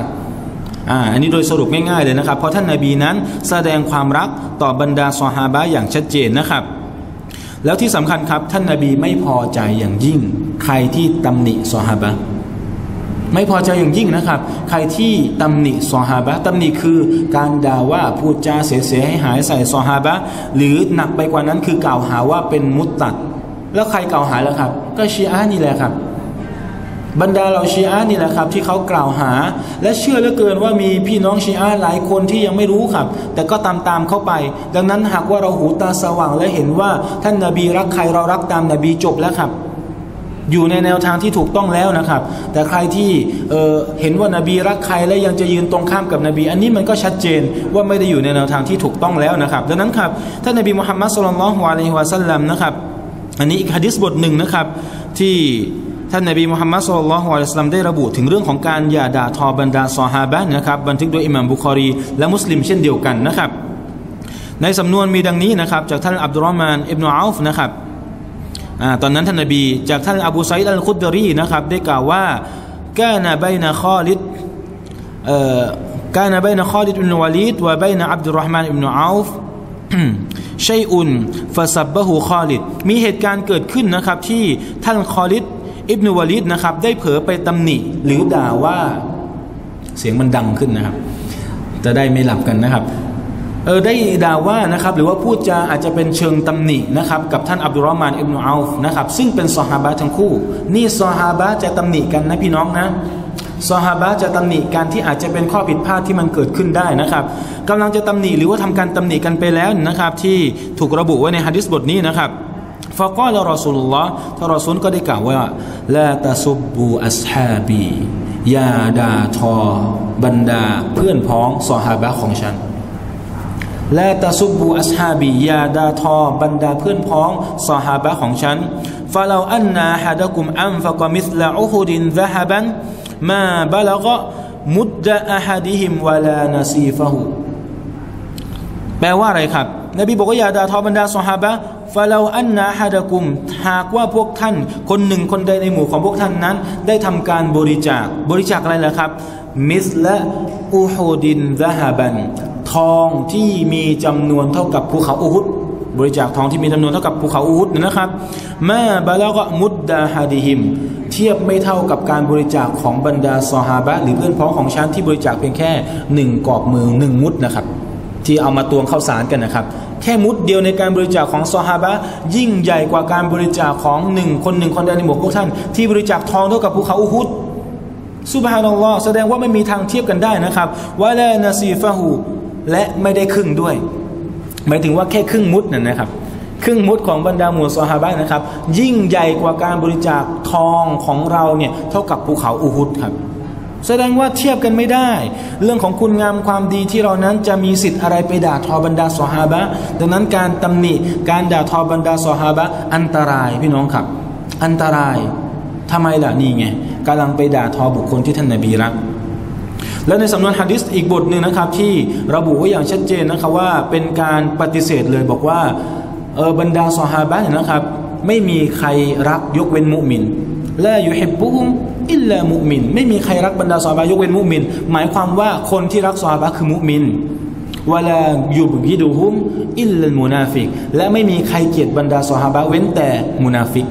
อันนี้โดยสรุปง่ายๆเลยนะครับเพราะท่านนบีนั้นแสดงความรักต่อบรรดาซอฮาบะห์อย่างชัดเจนนะครับแล้วที่สำคัญครับท่านนบีไม่พอใจอย่างยิ่งใครที่ตำหนิซอฮาบะห์ไม่พอใจอย่างยิ่งนะครับใครที่ตำหนิซอฮาบะตำหนิคือการด่าว่าพูดจาเสียให้หายใส่ซอฮาบะหรือหนักไปกว่านั้นคือกล่าวหาว่าเป็นมุตตัดแล้วใครกล่าวหาล่ะครับก็ชีอะห์นี่แหละครับบรรดาเราชีอะห์นี่แหละครับที่เขากล่าวหาและเชื่อเหลือเกินว่ามีพี่น้องชีอะห์หลายคนที่ยังไม่รู้ครับแต่ก็ตามเข้าไปดังนั้นหากว่าเราหูตาสว่างและเห็นว่าท่านนบีรักใครเรารักตามนบีจบแล้วครับอยู่ในแนวทางที่ถูกต้องแล้วนะครับแต่ใครที่เห็นว่านบีรักใครและยังจะยืนตรงข้ามกับนบีอันนี้มันก็ชัดเจนว่าไม่ได้อยู่ในแนวทางที่ถูกต้องแล้วนะครับดังนั้นครับท่านนบีมุฮัมมัดศ็อลลัลลอฮุอะลัยฮิวะซัลลัมนะครับอันนี้อีกหะดีษบทหนึ่งนะครับที่ท่านนบีมุฮัมมัดศ็อลลัลลอฮุอะลัยฮิวะซัลลัมได้ระบุถึงเรื่องของการอย่าด่าทอบรรดาซอฮาบะห์นะครับบันทึกโดยอิหม่ามบุคอรีและมุสลิมเช่นเดียวกันนะครับในสำนวนมีดังนี้นะครับจากท่านอับดุรเราะห์มานอิบนุเอาฟนะครับตอนนั้นท่านนบีจากท่านอบูไซด์อัลคุดดารีนะครับได้กล่าวว่ากานะบัยนะคอลิดอิบนุวะลีดวะบัยนะอับดุรเราะห์มานอิบนุเอาฟชัยอุนฟะซับบะฮูคอลิดมีเหตุการณ์เกิดขึ้นนะครับที่ท่านคอลิดอิบนุวะลีดนะครับได้เผลอไปตำหนิหรือด่าว่าเสียงมันดังขึ้นนะครับจะได้ไม่หลับกันนะครับได้ด่าว่านะครับหรือว่าพูดจาอาจจะเป็นเชิงตำหนินะครับกับท่านอับดุรเราะห์มานอิบนุเอาฟนะครับซึ่งเป็นซอฮาบะห์ทั้งคู่นี่ซอฮาบะห์จะตำหนิกันนะพี่น้องนะ ซอฮาบะจะตำหนิการที่อาจจะเป็นข้อผิดพลาดที่มันเกิดขึ้นได้นะครับกำลังจะตำหนิหรือว่าทำการตำหนิกันไปแล้วนะครับที่ถูกระบุไว้ในหะดีษบทนี้นะครับฟะกอละรอซูลุลลอฮ์ท่านรอซูลก็ได้กล่าวว่าลาตะซุบบูอัสฮาบียาดาทอบรรดาเพื่อนพ้องซอฮาบะของฉันและตะซุบบูอัสฮาบียาดาทอบรรดาเพื่อนพ้องซอฮาบะของฉันฟะลาอันนาฮะดะกุมอันฟะกะมิสลาอูฮุดินซะฮะบันมาบะละกะมุดดะอะฮะดิฮิมวะลานะซีฟะฮูแปลว่าอะไรครับนบีบอกว่ายาดาทอบรรดาซอฮาบะฟะลาอันนาฮะดะกุมหากว่าพวกท่านคนหนึ่งคนใดในหมู่ของพวกท่านนั้นได้ทำการบริจาคอะไรล่ะครับมิสละอูฮุดินซะฮะบันทองที่มีจำนวนเท่ากับภูเขาอูฮุดบริจาคทองที่มีจำนวนเท่ากับภูเขาอูฮุดนะครับมาบะละกะมุดดะฮะดิฮิมเทียบไม่เท่ากับการบริจาคของบรรดาซอฮาบะหรือเพื่อนพ้องของฉันที่บริจาคเพียงแค่1กอบมือ1มุดนะครับที่เอามาตวงข้าวสารกันนะครับแค่มุดเดียวในการบริจาคของซอฮาบะยิ่งใหญ่กว่าการบริจาคของ1 คนใดในหมู่พวกท่านที่บริจาคทองเท่ากับภูเขาอูฮุดซุบฮานัลลอฮ์แสดงว่าไม่มีทางเทียบกันได้นะครับวะลานะซีฟะฮูและไม่ได้ครึ่งด้วยหมายถึงว่าแค่ครึ่งมุดนั่นนะครับครึ่งมุดของบรรดาหมู่ซอฮาบะห์นะครับยิ่งใหญ่กว่าการบริจาคทองของเราเนี่ยเท่ากับภูเขาอูฮุดครับแสดงว่าเทียบกันไม่ได้เรื่องของคุณงามความดีที่เรานั้นจะมีสิทธิ์อะไรไปด่าทอบรรดาซอฮาบะห์ดังนั้นการตำหนิการด่าทอบรรดาซอฮาบะห์อันตรายพี่น้องครับอันตรายทำไมล่ะนี่ไงกำลังไปด่าทอบุคคลที่ท่านนบีรักและในสำนวนหะดีษอีกบทหนึ่งนะครับที่ระบุไว้อย่างชัดเจนนะครับว่าเป็นการปฏิเสธเลยบอกว่าบรรดาซอฮาบะห์นะครับไม่มีใครรักยกเว้นมุมินละยุฮิบบุฮุมอิลลามุมินไม่มีใครรักบรรดาซอฮาบะห์ยกเว้นมุมินหมายความว่าคนที่รักซอฮาบะห์คือมุมินวะลายุบยิดุฮุมอิลลัลมุนาฟิกและไม่มีใครเกลียดบรรดาซอฮาบะห์เว้นแต่มุนาฟิก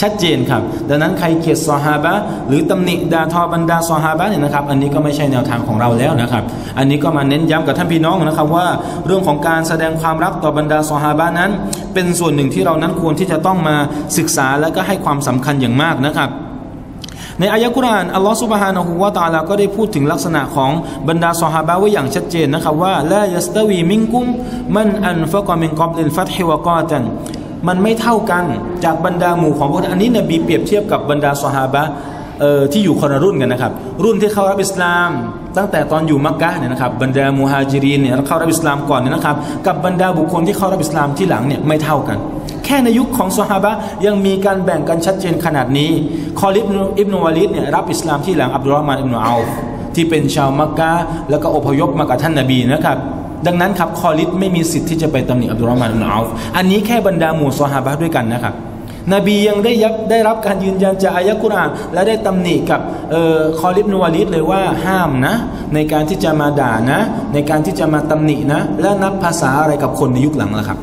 ชัดเจนครับดังนั้นใครเกลียดซอฮาบะหรือตำหนิด่าทอบรรดาซอฮาบะเนี่ยนะครับอันนี้ก็ไม่ใช่แนวทางของเราแล้วนะครับอันนี้ก็มาเน้นย้ำกับท่านพี่น้องนะครับว่าเรื่องของการแสดงความรักต่อบรรดาซอฮาบะนั้นเป็นส่วนหนึ่งที่เรานั้นควรที่จะต้องมาศึกษาและก็ให้ความสำคัญอย่างมากนะครับในอายะกุรอานอัลลอฮฺซุบฮานะฮูวะตะอาลาก็ได้พูดถึงลักษณะของบรรดาซอฮาบะไว้อย่างชัดเจนนะครับว่าลายัสตะวีมินกุมมันอันฟะกะมินกับลิลฟัตฮิวะกอตันมันไม่เท่ากันจากบรรดาหมู่ของพวกท่านอันนี้นบีเปรียบเทียบกับบรรดาซอฮาบะที่อยู่คนละรุ่นกันนะครับรุ่นที่เข้ารับอิสลามตั้งแต่ตอนอยู่มักกะเนี่ยนะครับบรรดามุฮาจิรินเนี่ยเข้ารับอิสลามก่อนเนี่ยนะครับกับบรรดาบุคคลที่เข้ารับอิสลามที่หลังเนี่ยไม่เท่ากันแค่ในยุคของซอฮาบะยังมีการแบ่งกันชัดเจนขนาดนี้คอลิดอิบนุวาลิดเนี่ยรับอิสลามที่หลังอับดุลรอฮ์มานอิบนุเอาฟ์ที่เป็นชาวมักกะแล้วก็อพยพมากับท่านนบีนะครับดังนั้นครับคอลิดไม่มีสิทธิ์ที่จะไปตำหนิอับดุลรอฮ์มานอิบนุเอาฟอันนี้แค่บรรดาหมู่ซอฮาบะห์ด้วยกันนะครับนบียังได้รับการยืนยันจากอายะกุรอานและได้ตำหนิกับคอลิดอิบนุวาลิดเลยว่าห้ามนะในการที่จะมาด่านะในการที่จะมาตำหนินะและนับภาษาอะไรกับคนในยุคหลังล่ะครับ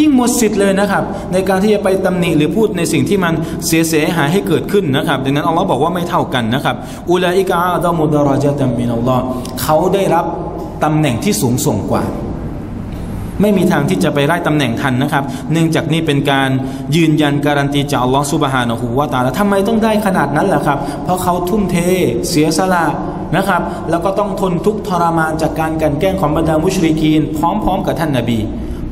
ยิ่งหมดสิทธิ์เลยนะครับในการที่จะไปตำหนิหรือพูดในสิ่งที่มันเสียหายให้เกิดขึ้นนะครับดังนั้นอัลลอฮ์บอกว่าไม่เท่ากันนะครับอุลัยกะอาดะมุดะรอญะตัมมินัลลอฮ์เขาได้รับตำแหน่งที่สูงส่งกว่าไม่มีทางที่จะไปไล่ตำแหน่งทันนะครับเนื่องจากนี่เป็นการยืนยันการันตีจากอัลลอฮฺซุบฮานะฮูวะตะอาลาทำไมต้องได้ขนาดนั้นล่ะครับเพราะเขาทุ่มเทเสียสละนะครับแล้วก็ต้องทนทุกข์ทรมานจากการกลั่นแกล้งของบรรดามุชริกีนพร้อมๆกับท่านนบี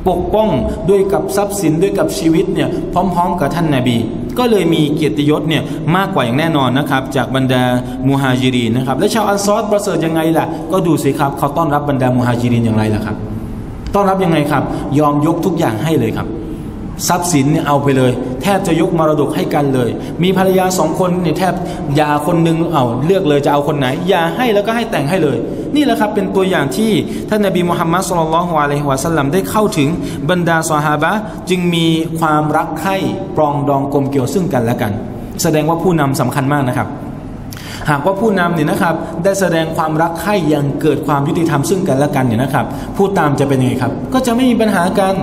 ปกป้องด้วยกับทรัพย์สินด้วยกับชีวิตเนี่ยพร้อมๆกับท่านนบีก็เลยมีเกียรติยศเนี่ยมากกว่าอย่างแน่นอนนะครับจากบรรดามุฮาจิรินนะครับและชาวอันซอรประเสริฐยังไงล่ะก็ดูสิครับเขาต้อนรับบรรดามุฮาจิรินอย่างไรล่ะครับต้อนรับยังไงครับยอมยกทุกอย่างให้เลยครับทรัพย์สินเนี่ยเอาไปเลยแทบจะยกมรดกให้กันเลยมีภรรยา2 คนเนี่ยแทบอย่าคนนึงเอาเลือกเลยจะเอาคนไหนอย่าให้แล้วก็ให้แต่งให้เลยนี่แหละครับเป็นตัวอย่างที่ท่านนบีมุฮัมมัดศ็อลลัลลอฮุอะลัยฮิวะซัลลัมได้เข้าถึงบรรดาซอฮาบะห์จึงมีความรักใคร่ปรองดองกลมเกลียวซึ่งกันและกันแสดงว่าผู้นำสำคัญมากนะครับหากว่าผู้นำเนี่ยนะครับได้แสดงความรักใคร่ยังเกิดความยุติธรรมซึ่งกันและกันเนี่ยนะครับผู้ตามจะเป็นยังไงครับก็จะไม่มีปัญหากัน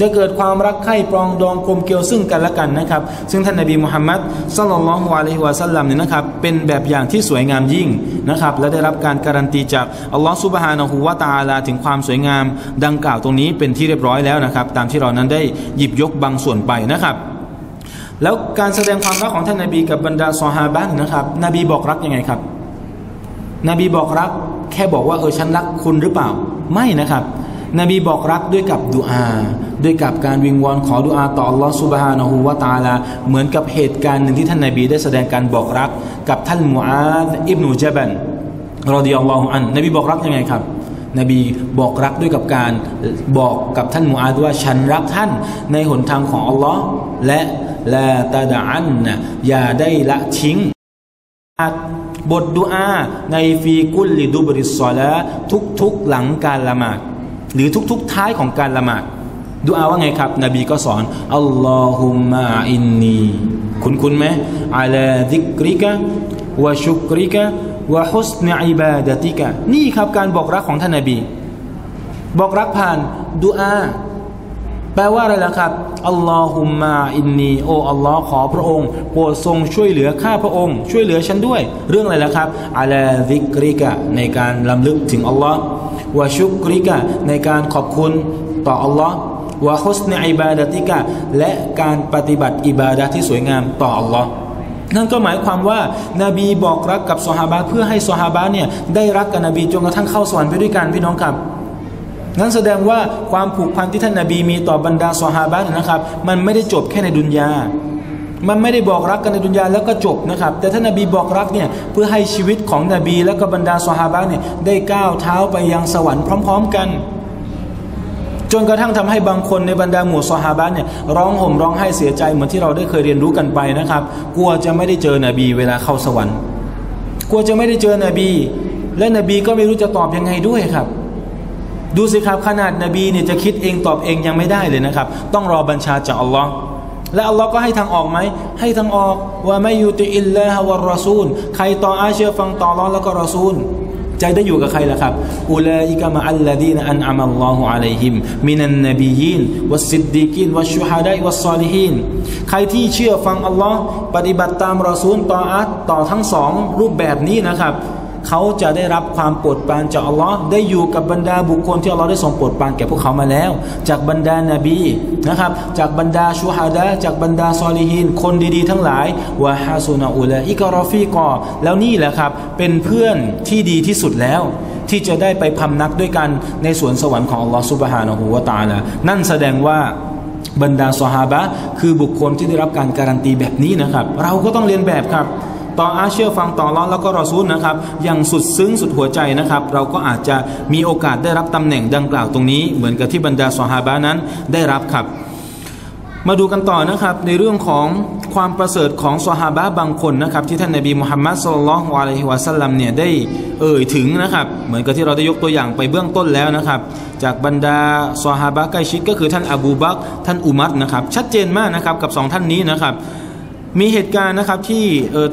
จะเกิดความรักใคร่ปรองดองกลมเกลียวซึ่งกันและกันนะครับซึ่งท่านนบีมุฮัมมัดศ็อลลัลลอฮุอะลัยฮิวะซัลลัมเนี่ยนะครับเป็นแบบอย่างที่สวยงามยิ่งนะครับและได้รับการการันตีจากอัลลอฮฺซุบฮานะฮูวะตะอาลาถึงความสวยงามดังกล่าวตรงนี้เป็นที่เรียบร้อยแล้วนะครับตามที่เรานั้นได้หยิบยกบางส่วนไปนะครับแล้วการแสดงความรักของท่านนบีกับบรรดาซอฮาบะห์นะครับนบีบอกรักยังไงครับ นบีบอกรักแค่บอกว่าฉันรักคุณหรือเปล่าไม่นะครับนบีบอกรักด้วยกับดุอาด้วยกับการวิงวอนขอดุอาต่ออัลลอฮฺซุบฮานะฮูวะตะอาลาเหมือนกับเหตุการณ์หนึ่งที่ท่านนบีได้แสดงการบอกรักกับท่านมุอาซอิบนุญะบัลรอฎิยัลลอฮุอันนบีบอกรักยังไงครับนบีบอกรักด้วยกับการบอกกับท่านมุอาซว่าฉันรักท่านในหนทางของอัลลอฮฺและลาตะดะอันอย่าได้ละทิ้งบทดุอาในฟีกุลลิดุบริสซอลาทุกๆหลังการละหมาดหรือทุกๆท้ายของการละหมาดดุอาว่าไงครับนบีก็สอนอัลลอฮุมะอินนีคุ้นๆไหมอะลาซิกริกะวะชุกริกะวะฮุสนิอิบาดะติกะนี่ครับการบอกรักของท่านนบีบอกรักผ่านดุอาแปลว่าอะไรล่ะครับอัลลอฮุมมาอินนีโออัลลอฮ์ขอพระองค์โปรดทรงช่วยเหลือข้าพระองค์ช่วยเหลือฉันด้วยเรื่องอะไรล่ะครับอะลาซิกริกะในการลำลึกถึงอัลลอฮ์วะชุกริกะในการขอบคุณต่ออัลลอฮ์วะฮุสนิอิบาดะติกะและการปฏิบัติอิบาดะที่สวยงามต่ออัลลอฮ์นั่นก็หมายความว่านบีบอกรักกับซอฮาบะห์เพื่อให้ซอฮาบะห์เนี่ยได้รักกับนบีจนกระทั่งเข้าสวรรค์ไปด้วยกันพี่น้องครับนั่นแสดงว่าความผูกพันที่ท่านนบีมีต่อบรรดาซอฮาบะห์นะครับมันไม่ได้จบแค่ในดุนยามันไม่ได้บอกรักกันในดุนยาแล้วก็จบนะครับแต่ท่านนบีบอกรักเนี่ยเพื่อให้ชีวิตของนบีและก็บรรดาซอฮาบะห์เนี่ยได้ก้าวเท้าไปยังสวรรค์พร้อมๆกันจนกระทั่งทำให้บางคนในบรรดาหมู่ซอฮาบะห์เนี่ยร้องห่มร้องไห้เสียใจเหมือนที่เราได้เคยเรียนรู้กันไปนะครับกลัวจะไม่ได้เจอนบีเวลาเข้าสวรรค์กลัวจะไม่ได้เจอนบีและนบีก็ไม่รู้จะตอบยังไงด้วยครับดูสิครับขนาดนบีเนี่ยจะคิดเองตอบเองยังไม่ได้เลยนะครับต้องรอบัญชาจากอัลลอฮ์และอัลลอฮ์ก็ให้ทางออกไหมให้ทางออกว่าไม่อยู่ติอิลลาฮ์วะรอซูลใครต่ออาเชื่อฟังต่ออัลลอฮ์แล้วก็รอซูลใจได้อยู่กับใครล่ะครับอุลัยกะมะอัลลดีนอันอัมัลลอฮุอะลัยฮิมมินันนบียีนวัสซิดดีกีนวัชชูฮาดะวัสซอลิฮีนใครที่เชื่อฟังอัลลอฮ์ปฏิบัติตามรอซูลต่ออัตต่อทั้งสองรูปแบบนี้นะครับเขาจะได้รับความโปรดปรานจากอัลลอฮ์ได้อยู่กับบรรดาบุคคลที่อัลลอฮ์ได้ทรงโปรดปรานแก่พวกเขามาแล้วจากบรรดานาบีนะครับจากบรรดาชูฮาดะจากบรรดาซอลิฮีนคนดีๆทั้งหลายวะฮาซุนอูละอิกรอฟีกอแล้วนี่แหละครับเป็นเพื่อนที่ดีที่สุดแล้วที่จะได้ไปพำนักด้วยกันในสวนสวรรค์ของอัลลอฮ์ซุบฮานะฮูวะตะอาลานั่นแสดงว่าบรรดาซอฮาบะคือบุคคลที่ได้รับการการันตีแบบนี้นะครับเราก็ต้องเรียนแบบครับต่ออาเชื่อฟังต่อรอแล้วก็รอซูลนะครับอย่างสุดซึ้งสุดหัวใจนะครับเราก็อาจจะมีโอกาสได้รับตำแหน่งดังกล่าวตรงนี้เหมือนกับที่บรรดาซอฮาบะห์นั้นได้รับครับมาดูกันต่อนะครับในเรื่องของความประเสริฐของซอฮาบะห์บางคนนะครับที่ท่านนบีมุฮัมมัดศ็อลลัลลอฮุอะลัยฮิวะซัลลัมเนี่ยได้เอ่ยถึงนะครับเหมือนกับที่เราได้ยกตัวอย่างไปเบื้องต้นแล้วนะครับจากบรรดาซอฮาบะห์ใกล้ชิดก็คือท่านอบูบักรท่านอุมัรนะครับชัดเจนมากนะครับกับ2ท่านนี้นะครับมีเหตุการณ์นะครับที่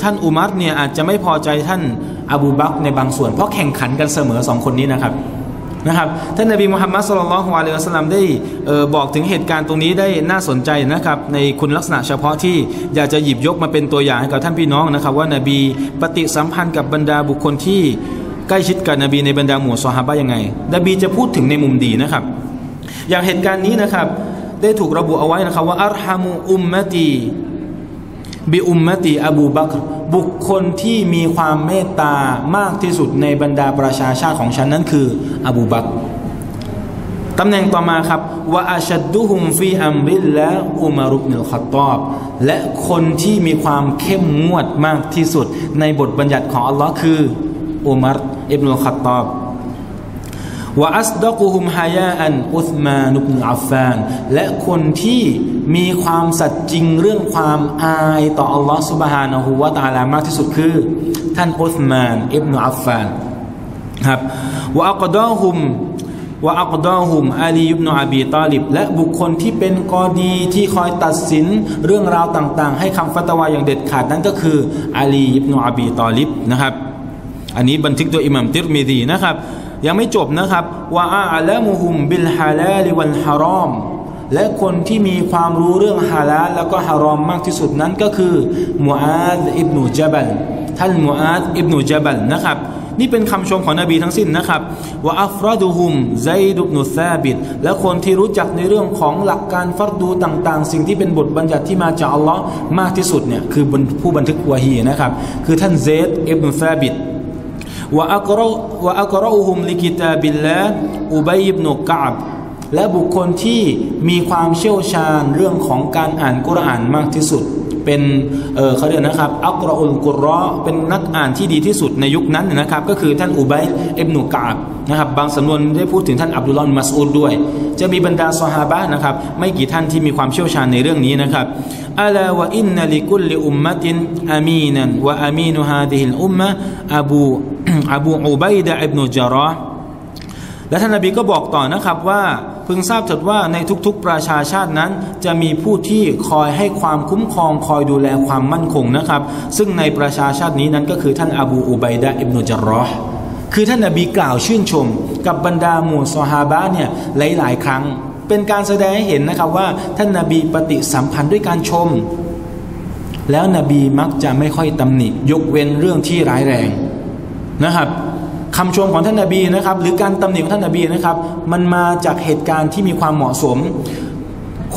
ท่านอุมัรเนี่ยอาจจะไม่พอใจท่านอบูบักรในบางส่วนเพราะแข่งขันกันเสมอ2คนนี้นะครับท่านนบีมุฮัมมัดศ็อลลัลลอฮุอะลัยฮิวะซัลลัมได้บอกถึงเหตุการณ์ตรงนี้ได้น่าสนใจนะครับในคุณลักษณะเฉพาะที่อยากจะหยิบยกมาเป็นตัวอย่างให้กับท่านพี่น้องนะครับว่านบีปฏิสัมพันธ์กับบรรดาบุคคลที่ใกล้ชิดกับนบีในบรรดาหมู่ซอฮาบะห์ยังไงนบีจะพูดถึงในมุมดีนะครับอย่างเหตุการณ์นี้นะครับได้ถูกระบุเอาไว้นะครับว่าอัรฮามูอุมมะตีบิอุมมะติอบูบักรบุคคลที่มีความเมตตามากที่สุดในบรรดาประชาชาติของฉันนั้นคืออบูบักรตำแหน่งต่อมาครับวะอัชดดุฮุมฟีอัมริลละอุมารุบนุลคอตตอบและคนที่มีความเข้มงวดมากที่สุดในบทบัญญัติของอัลลอฮ์คืออุมัรอิบนุลคอตตอบวะอัศดะกุฮุมฮายาอันอุสมานุบนุลอัฟฟานและคนที่มีความสัตย์จริงเรื่องความอายต่ออัลลอฮฺซุบฮานะฮูวะตะอาลามากที่สุดคือท่านอุสมานอิบนุอัฟฟานครับวะอักดอฮุมอาลีอิบนุอบีฏอลิบและบุคคลที่เป็นกอดีที่คอยตัดสินเรื่องราวต่างๆให้คำฟัตวาอย่างเด็ดขาดนั้นก็คืออาลีอิบนุอบีฏอลิบนะครับอันนี้บันทึกโดยอิหม่ามติรมิดีนะครับยังไม่จบนะครับวะอาละมุฮุมบิลฮาลาลิวัลฮารอมและคนที่มีความรู้เรื่องฮาลาลแล้วก็ฮารอมมากที่สุดนั้นก็คือมูอาซอิบนุญะบัลท่านมูอาซอิบนุญะบัลนะครับนี่เป็นคำชมของนบีทั้งสิ้นนะครับวะอัฟรอดุฮุมไซดุบนุซาบิตและคนที่รู้จักในเรื่องของหลักการฟัรดูต่างๆสิ่งที่เป็นบทบัญญัติที่มาจากอัลลอฮ์มากที่สุดเนี่ยคือผู้บันทึกวะฮีนะครับคือท่านเซดอิบนุซาบิต วะอักรออุฮุมลิกิตาบิลลาห์อุบัยบนุกะอับและบุคคลที่มีความเชี่ยวชาญเรื่องของการอ่านกุรอานมากที่สุดเป็นเขาเรียกนะครับอักรออุลกุรอเป็นนักอ่านที่ดีที่สุดในยุคนั้นนะครับก็คือท่านอุบัยอิบนุกะอับนะครับบางสำนวนได้พูดถึงท่านอับดุลลอฮ์มัสอูดด้วยจะมีบรรดาซอฮาบะห์นะครับไม่กี่ท่านที่มีความเชี่ยวชาญในเรื่องนี้นะครับอัลาวะอินนะลิกุลลิอุมมะตินอามีนันวะอามีนุฮาดิฮิลอุมมะอบูอุบัยดะอิบนุจารอห์และท่านนบีก็บอกต่อนะครับว่าพึงทราบเถิดว่าในทุกๆประชาชาตินั้นจะมีผู้ที่คอยให้ความคุ้มครองคอยดูแลความมั่นคงนะครับซึ่งในประชาชาตินี้นั้นก็คือท่านอบูอุบัยดะอิบนุจารอห์คือท่านนบีกล่าวชื่นชมกับบรรดาหมู่ซอฮาบะห์เนี่ยหลายๆครั้งเป็นการแสดงให้เห็นนะครับว่าท่านนบีปฏิสัมพันธ์ด้วยการชมแล้วนบีมักจะไม่ค่อยตำหนิยกเว้นเรื่องที่ร้ายแรงนะครับคำชมของท่านนบีนะครับหรือการตำหนิของท่านนบีนะครับมันมาจากเหตุการณ์ที่มีความเหมาะสม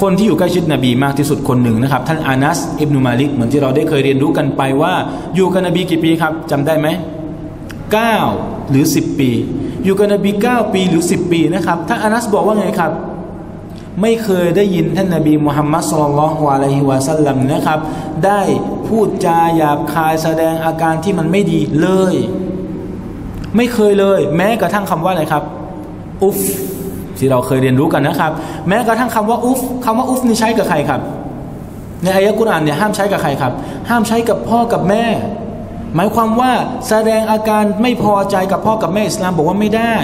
คนที่อยู่ใกล้ชิดนบีมากที่สุดคนหนึ่งนะครับท่านอานัสอิบนุมาลิกเหมือนที่เราได้เคยเรียนรู้กันไปว่าอยู่กับนบีกี่ปีครับจำได้ไหม9หรือ10ปีอยู่กับนบี9ปีหรือ10ปีนะครับท่านอานัสบอกว่าไงครับไม่เคยได้ยินท่านนบีมุฮัมมัดศ็อลลัลลอฮุอะลัยฮิวะซัลลัมนะครับได้พูดจาหยาบคายแสดงอาการที่มันไม่ดีเลยไม่เคยเลยแม้กระทั่งคำว่าอะไรครับอุฟที่เราเคยเรียนรู้กันนะครับแม้กระทั่งคำว่าอุฟคำว่าอุฟนี่ใช้กับใครครับในอายะห์กุรอานเนี่ยห้ามใช้กับใครครับห้ามใช้กับพ่อกับแม่หมายความว่าแสดงอาการไม่พอใจกับพ่อกับแม่อิสลามบอกว่าไม่ได้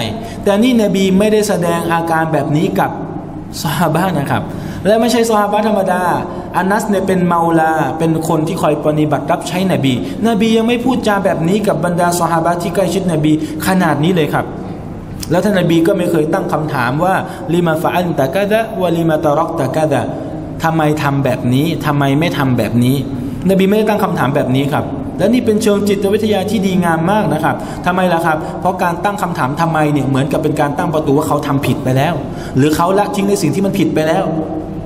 แต่นี่นบีไม่ได้แสดงอาการแบบนี้กับซอฮาบะห์นะครับและไม่ใช่ซอฮาบะห์ธรรมดาอานัสเนี่ยเป็นเมาลาเป็นคนที่คอยปฏิบัติรับใช้นบียังไม่พูดจาแบบนี้กับบรรดาซอฮาบะห์ที่ใกล้ชิดนบีขนาดนี้เลยครับแล้วท่านนบีก็ไม่เคยตั้งคำถามว่าลิมาฟะอันตะกะดะวะลิมาตะรักตะกะดะทำไมทำแบบนี้ทำไมไม่ทำแบบนี้นบีไม่ได้ตั้งคำถามแบบนี้ครับและนี่เป็นเชิงจิตวิทยาที่ดีงามมากนะครับทำไมล่ะครับเพราะการตั้งคำถามทำไมเนี่ยเหมือนกับเป็นการตั้งประตูว่าเขาทำผิดไปแล้วหรือเขาละทิ้งในสิ่งที่มันผิดไปแล้ว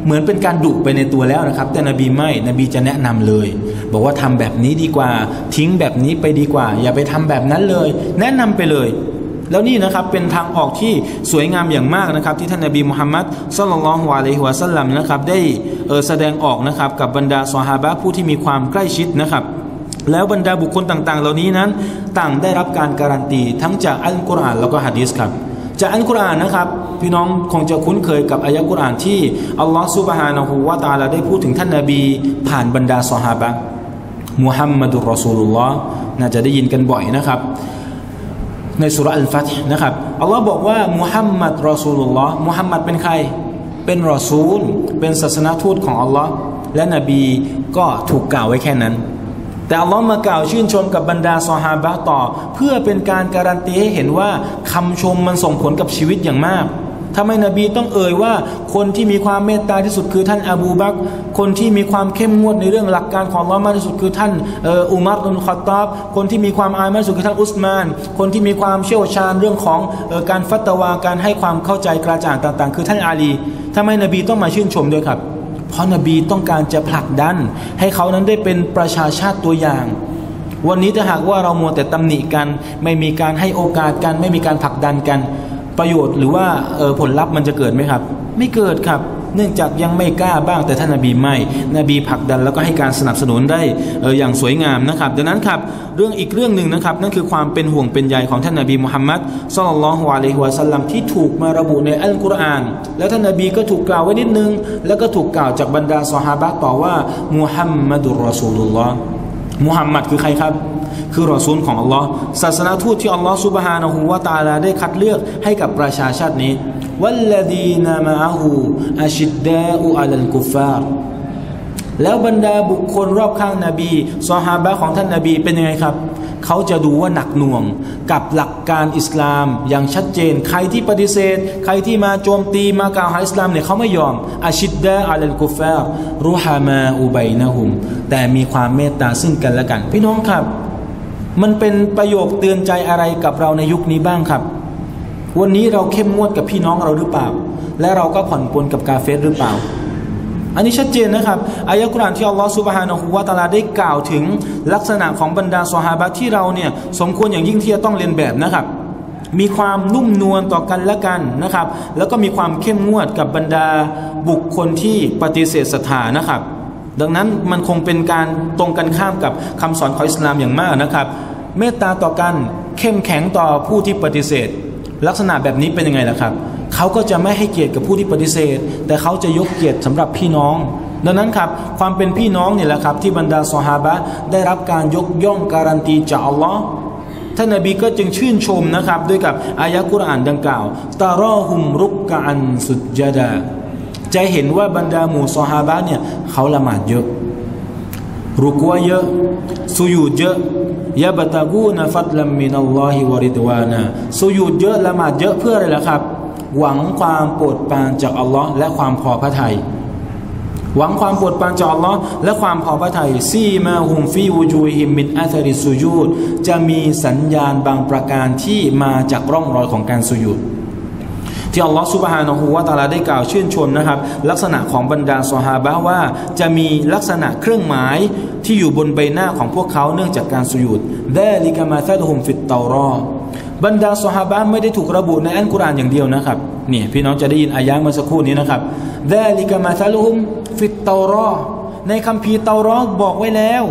เหมือนเป็นการดุไปในตัวแล้วนะครับแต่นบีไม่นบีจะแนะนำเลยบอกว่าทำแบบนี้ดีกว่าทิ้งแบบนี้ไปดีกว่าอย่าไปทำแบบนั้นเลยแนะนำไปเลยแล้วนี่นะครับเป็นทางออกที่สวยงามอย่างมากนะครับที่ท่านนบีมุฮัมมัดศ็อลลัลลอฮุอะลัยฮิวะซัลลัมนะครับได้แสดงออกนะครับกับบรรดาซอฮาบะห์ผู้ที่มีความใกล้ชิดนะครับแล้วบรรดาบุคคลต่างๆเหล่านี้นั้นต่างได้รับการการันตีทั้งจากอัลกุรอานแล้วก็หะดีษครับจากอัลกุรอานนะครับพี่น้องคงจะคุ้นเคยกับอายะห์กุรอานที่อัลลอฮฺซุบฮานะฮูวะตะอาลาได้พูดถึงท่านนบีผ่านบรรดาซอฮาบะห์มุฮัมมัดุรรอซูลุลลอฮ์น่าจะได้ยินกันบ่อยนะครับในสุเราะห์อัลฟัตฮ์นะครับอัลลอฮ์บอกว่ามุฮัมมัดรอซูลุลลอฮ์มุฮัมมัดเป็นใครเป็นรอซูลเป็นศาสนทูตของอัลลอฮ์และนบีก็ถูกกล่าวไว้แค่นั้นแต่อัลลอฮ์มากล่าวชื่นชมกับบรรดาซอฮาบะห์ต่อเพื่อเป็นการการันตีให้เห็นว่าคำชมมันส่งผลกับชีวิตอย่างมากทำไมนบีต้องเอ่ยว่าคนที่มีความเมตตาที่สุดคือท่านอบูบักรคนที่มีความเข้มงวดในเรื่องหลักการของอัลลอฮ์มากที่สุดคือท่านอุมัรอิบนุค็อฏฏอบคนที่มีความอายมากที่สุดคือท่านอุสมานคนที่มีความเชี่ยวชาญเรื่องของการฟัตวาการให้ความเข้าใจกระจ่างต่างๆคือท่านอาลีทำไมนบีต้องมาชื่นชมด้วยครับเพราะนบีต้องการจะผลักดันให้เขานั้นได้เป็นประชาชาติตัวอย่างวันนี้ถ้าหากว่าเรามัวแต่ตำหนิกันไม่มีการให้โอกาสกันไม่มีการผลักดันกันประโยชน์หรือว่าผลลัพธ์มันจะเกิดไหมครับไม่เกิดครับเนื่องจากยังไม่กล้าบ้างแต่ท่านนบีไม่นบีผลักดันแล้วก็ให้การสนับสนุนได้อย่างสวยงามนะครับดังนั้นครับเรื่องอีกเรื่องหนึ่งนะครับนั่นคือความเป็นห่วงเป็นใยของท่านนบีมุฮัมมัดศ็อลลัลลอฮุอะลัยฮิวะซัลลัมที่ถูกมาระบุในอัลกุรอานแล้วท่านนบีก็ถูกกล่าวไว้นิดนึงแล้วก็ถูกกล่าวจากบรรดาซอฮาบะห์ต่อว่ามุฮัมมัดุรรอซูลุลลอฮ์มุฮัมมัดคือใครครับคือรอซูลของอัลลอฮ์ศาสนทูตที่อัลลอฮ์ซุบฮานะฮูวะตะอาลาได้คัดเลือกให้กับประชาชาตินี้วัลลดีนามะฮูอัชิดดาอุอะลัลกุฟฟาร์แล้วบรรดาบุคคลรอบข้างนบีซอฮาบะของท่านนบีเป็นยังไงครับเขาจะดูว่าหนักหน่วงกับหลักการอิสลามอย่างชัดเจนใครที่ปฏิเสธใครที่มาโจมตีมากล่าวหาอิสลามเนี่ยเขาไม่ยอมอัชิดดาอะลัลกุฟฟาร์รุฮามาอุบัยนะฮุมแต่มีความเมตตาซึ่งกันและกันพี่น้องครับมันเป็นประโยคเตือนใจอะไรกับเราในยุคนี้บ้างครับวันนี้เราเข้มงวดกับพี่น้องเราหรือเปล่าและเราก็ผ่อนปลนกับกาเฟรหรือเปล่า อันนี้ชัดเจนนะครับอายะกุรอานที่อัลลอฮฺซุบฮานะฮูวะตะอาลาได้กล่าวถึงลักษณะของบรรดาซอฮาบะห์ที่เราเนี่ยสมควรอย่างยิ่งที่จะต้องเรียนแบบนะครับมีความนุ่มนวลต่อกันและกันนะครับแล้วก็มีความเข้มงวดกับบรรดาบุคคลที่ปฏิเสธศรัทธานะครับดังนั้นมันคงเป็นการตรงกันข้ามกับคำสอนของอิสลามอย่างมากนะครับเมตตาต่อกันเข้มแข็งต่อผู้ที่ปฏิเสธลักษณะแบบนี้เป็นยังไงล่ะครับเขาก็จะไม่ให้เกียรติกับผู้ที่ปฏิเสธแต่เขาจะยกเกียรติสำหรับพี่น้องดังนั้นครับความเป็นพี่น้องนี่แหละครับที่บรรดาซอฮาบะห์ได้รับการยกย่องการันตีจากอัลลอฮ์ท่านนบีก็จึงชื่นชมนะครับด้วยกับอายะกุรอานดังกล่าวตารอฮุมรุกกะอันสุดยะดาจะเห็นว่าบรรดาหมู่ซอฮาบะห์เนี่ยเขาละหมาดเยอะรุกัวเยอะสุยูดเยอะยะบะตะกูนะฟัดลัมมินัลลอฮิวะริดวานะสุยูดเยอะละหมาดเยอะเพื่ออะไรล่ะครับหวังความโปรดปรานจากอัลลอฮ์และความพอพระทัยหวังความโปรดปรานจากอัลลอฮ์และความพอพระทัยซีมาฮุมฟีวูจูฮิมมินอัซริสุญูดจะมีสัญญาณบางประการที่มาจากร่องรอยของการสุญูดที่อัลลอฮ์ซุบฮานะฮูวะตะอาลาได้กล่าวชื่นชมนะครับลักษณะของบรรดาซอฮาบะห์ว่าจะมีลักษณะเครื่องหมายที่อยู่บนใบหน้าของพวกเขาเนื่องจากการสุญูดดาลิกะมาซะลุฮุมฟิตเตารอบรรดาซอฮาบะห์ไม่ได้ถูกระบุในอัลกุรอานอย่างเดียวนะครับนี่พี่น้องจะได้ยินอายะห์เมื่อสักครู่นี้นะครับดาลิกะมาซะลุฮุมฟิตเตารอในคัมภีร์เตารอบอกไว้แล้ว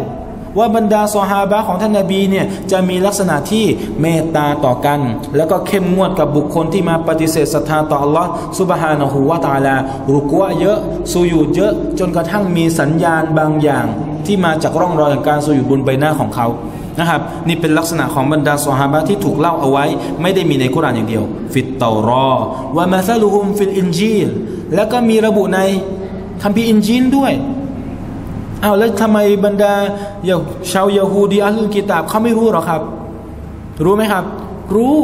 ว่าบรรดาซอฮาบะห์ของท่านนบีเนี่ยจะมีลักษณะที่เมตตาต่อกันแล้วก็เข้มงวดกับบุคคลที่มาปฏิเสธศรัทธาต่ออัลลอฮ์ซุบฮานะฮูวะตะอาลารุกัวเยอะสุญูดเยอะจนกระทั่งมีสัญญาณบางอย่างที่มาจากร่องรอยของการสุญูดบนใบหน้าของเขานะครับนี่เป็นลักษณะของบรรดาซอฮาบะห์ที่ถูกเล่าเอาไว้ไม่ได้มีในกุรอานอย่างเดียวฟิตเตารอวะมาซะลุฮุมฟิลอินญีลแล้วก็มีระบุในคัมภีร์อินญีลด้วยอ้าวแล้วทำไมบรรดาชาวยะฮูดีอัลกิตาบเขาไม่รู้หรอครับรู้ไหมครับรู้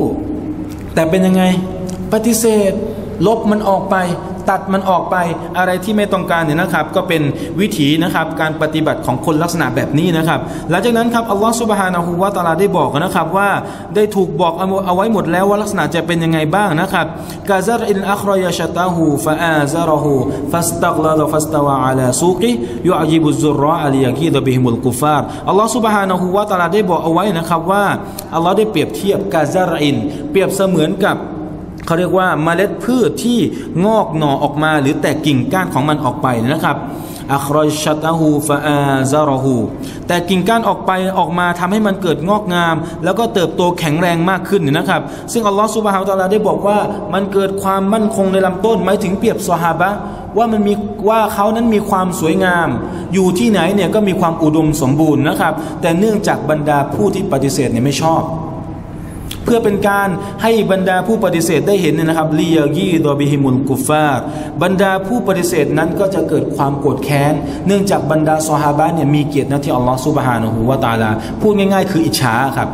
แต่เป็นยังไงปฏิเสธลบมันออกไปตัดมันออกไปอะไรที่ไม่ต้องการเนี่ยนะครับก็เป็นวิถีนะครับการปฏิบัติของคนลักษณะแบบนี้นะครับหลังจากนั้นครับอัลลอฮฺซุบฮานะฮูวะตะอาลาได้บอกนะครับว่าได้ถูกบอกเอาไว้หมดแล้วว่าลักษณะจะเป็นยังไงบ้างนะครับกะซะรอินอัครอยะชะตาฮูฟะอาซะรฮูฟัสตักลาลฟัสตาวะอะลาซูกิยุอญิบุซุรรออะลิยะกีดะบิฮิมุลกุฟาร์อัลลอฮฺซุบฮานะฮูวะตะอาลาได้บอกเอาไว้นะครับว่าอัลลอฮฺได้เปรียบเทียบกะซะรอินเปรียบเสมือนกับเขาเรียกว่าเมล็ดพืชที่งอกหน่อออกมาหรือแตกกิ่งก้านของมันออกไปนะครับอัครอชะตะฮูฟะอาซะรฮูแต่กิ่งก้านออกมาทำให้มันเกิดงอกงามแล้วก็เติบโตแข็งแรงมากขึ้นนะครับซึ่งอัลลอฮฺซุบฮานะฮูวะตะอาลาได้บอกว่ามันเกิดความมั่นคงในลำต้นหมายถึงเปรียบซอฮาบะห์ว่าเขานั้นมีความสวยงามอยู่ที่ไหนเนี่ยก็มีความอุดมสมบูรณ์นะครับแต่เนื่องจากบรรดาผู้ที่ปฏิเสธเนี่ยไม่ชอบเพื่อเป็นการให้บรรดาผู้ปฏิเสธได้เห็นนะครับลียากีดอบิฮิมุลกุฟาร์บรรดาผู้ปฏิเสธนั้นก็จะเกิดความโกรธแค้นเนื่องจากบรรดาซอฮาบะห์เนี่ยมีเกียรตินะที่อัลลอฮฺซุบฮานะฮูวะตะอาลาพูดง่ายๆคืออิจฉาครับ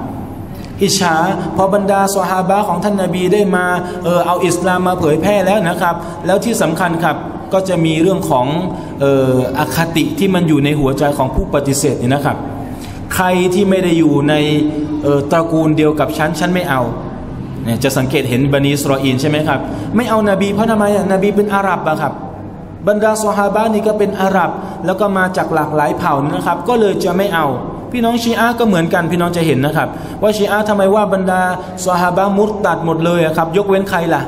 อิจฉาพอบรรดาซอฮาบะห์ของท่านนบีได้มาเอาอิสลามมาเผยแพร่แล้วนะครับแล้วที่สำคัญครับก็จะมีเรื่องของอคติที่มันอยู่ในหัวใจของผู้ปฏิเสธนี่นะครับใครที่ไม่ได้อยู่ในตระกูลเดียวกับฉันไม่เอาเนี่ยจะสังเกตเห็นบะนีอิสรออีลใช่ไหมครับไม่เอานบีเพราะทำไมนบีเป็นอาหรับอะครับบรรดาซอฮาบะห์นี่ก็เป็นอาหรับแล้วก็มาจากหลากหลายเผ่านะครับก็เลยจะไม่เอาพี่น้องชีอะห์ก็เหมือนกันพี่น้องจะเห็นนะครับว่าชีอะห์ทำไมว่าบรรดาซอฮาบะห์มุรตัดหมดเลยครับยกเว้นใครล่ะ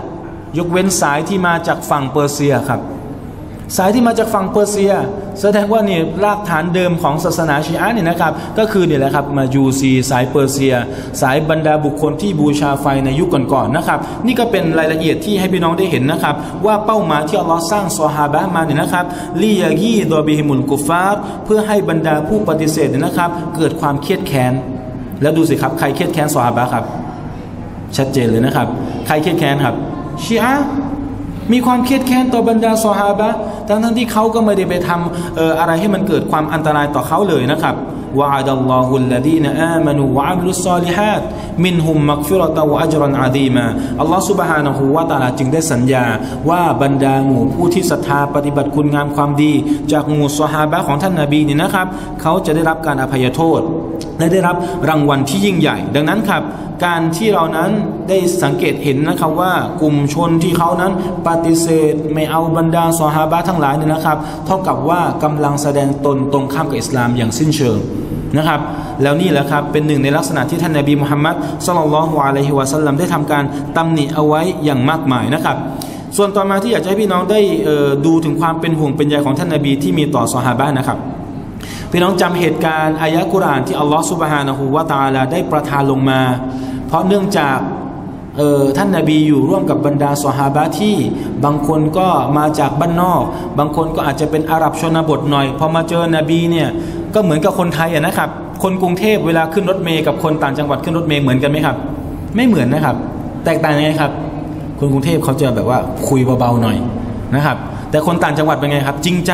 ยกเว้นสายที่มาจากฝั่งเปอร์เซียครับสายที่มาจากฝั่งเปอร์เซียแสดงว่านี่รากฐานเดิมของศาสนาชีอะห์เนี่ยนะครับก็คือเนี่ยแหละครับมายูซีสายเปอร์เซียสายบรรดาบุคคลที่บูชาไฟในยุคก่อนๆนะครับนี่ก็เป็นรายละเอียดที่ให้พี่น้องได้เห็นนะครับว่าเป้าหมายที่อัลลอฮ์สร้างซอฮาบะห์มาเนี่ยนะครับลียากีดอบิฮิมุลกุฟาร์เพื่อให้บรรดาผู้ปฏิเสธเนี่ยนะครับเกิดความเครียดแค้นแล้วดูสิครับใครเครียดแค้นซอฮาบะห์ครับชัดเจนเลยนะครับใครเครียดแค้นครับชีอะห์มีความเครียดแค้นต่อบรรดาซอฮาบะห์ทั้งที่เขาก็ไม่ได้ไปทำอะไรให้มันเกิดความอันตรายต่อเขาเลยนะครับ وعد الله الذين آمنوا وعملوا الصالحات منهم مغفرة وأجرا عظيما อัลลอฮฺซุบฮานะฮูวะตะอาลาจึงได้สัญญาว่าบรรดาหมู่ผู้ที่ศรัทธาปฏิบัติคุณงามความดีจากหมู่ซอฮาบะห์ของท่านนบีเนี่ยนะครับเขาจะได้รับการอภัยโทษและได้รับรางวัลที่ยิ่งใหญ่ดังนั้นครับการที่เรานั้นได้สังเกตเห็นนะครับว่ากลุ่มชนที่เขานั้นปฏิเสธไม่เอาบรรดาซอฮาบะห์ทั้งหลายเนี่ยนะครับเท่ากับว่ากำลังแสดงตนตรงข้ามกับอิสลามอย่างสิ้นเชิงนะครับแล้วนี่แหละครับเป็นหนึ่งในลักษณะที่ท่านนบีมุฮัมมัดศ็อลลัลลอฮุอะลัยฮิวะซัลลัมได้ทำการตำหนิเอาไว้อย่างมากมายนะครับส่วนต่อมาที่อยากจะให้พี่น้องได้ดูถึงความเป็นห่วงเป็นใยของท่านนบีที่มีต่อซอฮาบะห์นะครับพี่น้องจำเหตุการณ์อายะกุรอานที่อัลลอฮฺซุบฮานะฮูวะตะอาลาได้ประทานลงมาเพราะเนื่องจากท่านนบีอยู่ร่วมกับบรรดาซอฮาบะห์ที่บางคนก็มาจากบ้านนอกบางคนก็อาจจะเป็นอาหรับชนบทหน่อยพอมาเจอนบีเนี่ยก็เหมือนกับคนไทยนะครับคนกรุงเทพเวลาขึ้นรถเมล์กับคนต่างจังหวัดขึ้นรถเมล์เหมือนกันไหมครับไม่เหมือนนะครับแตกต่างยังไงครับคนกรุงเทพเขาจะแบบว่าคุยเบาๆหน่อยนะครับแต่คนต่างจังหวัดเป็นไงครับจริงใจ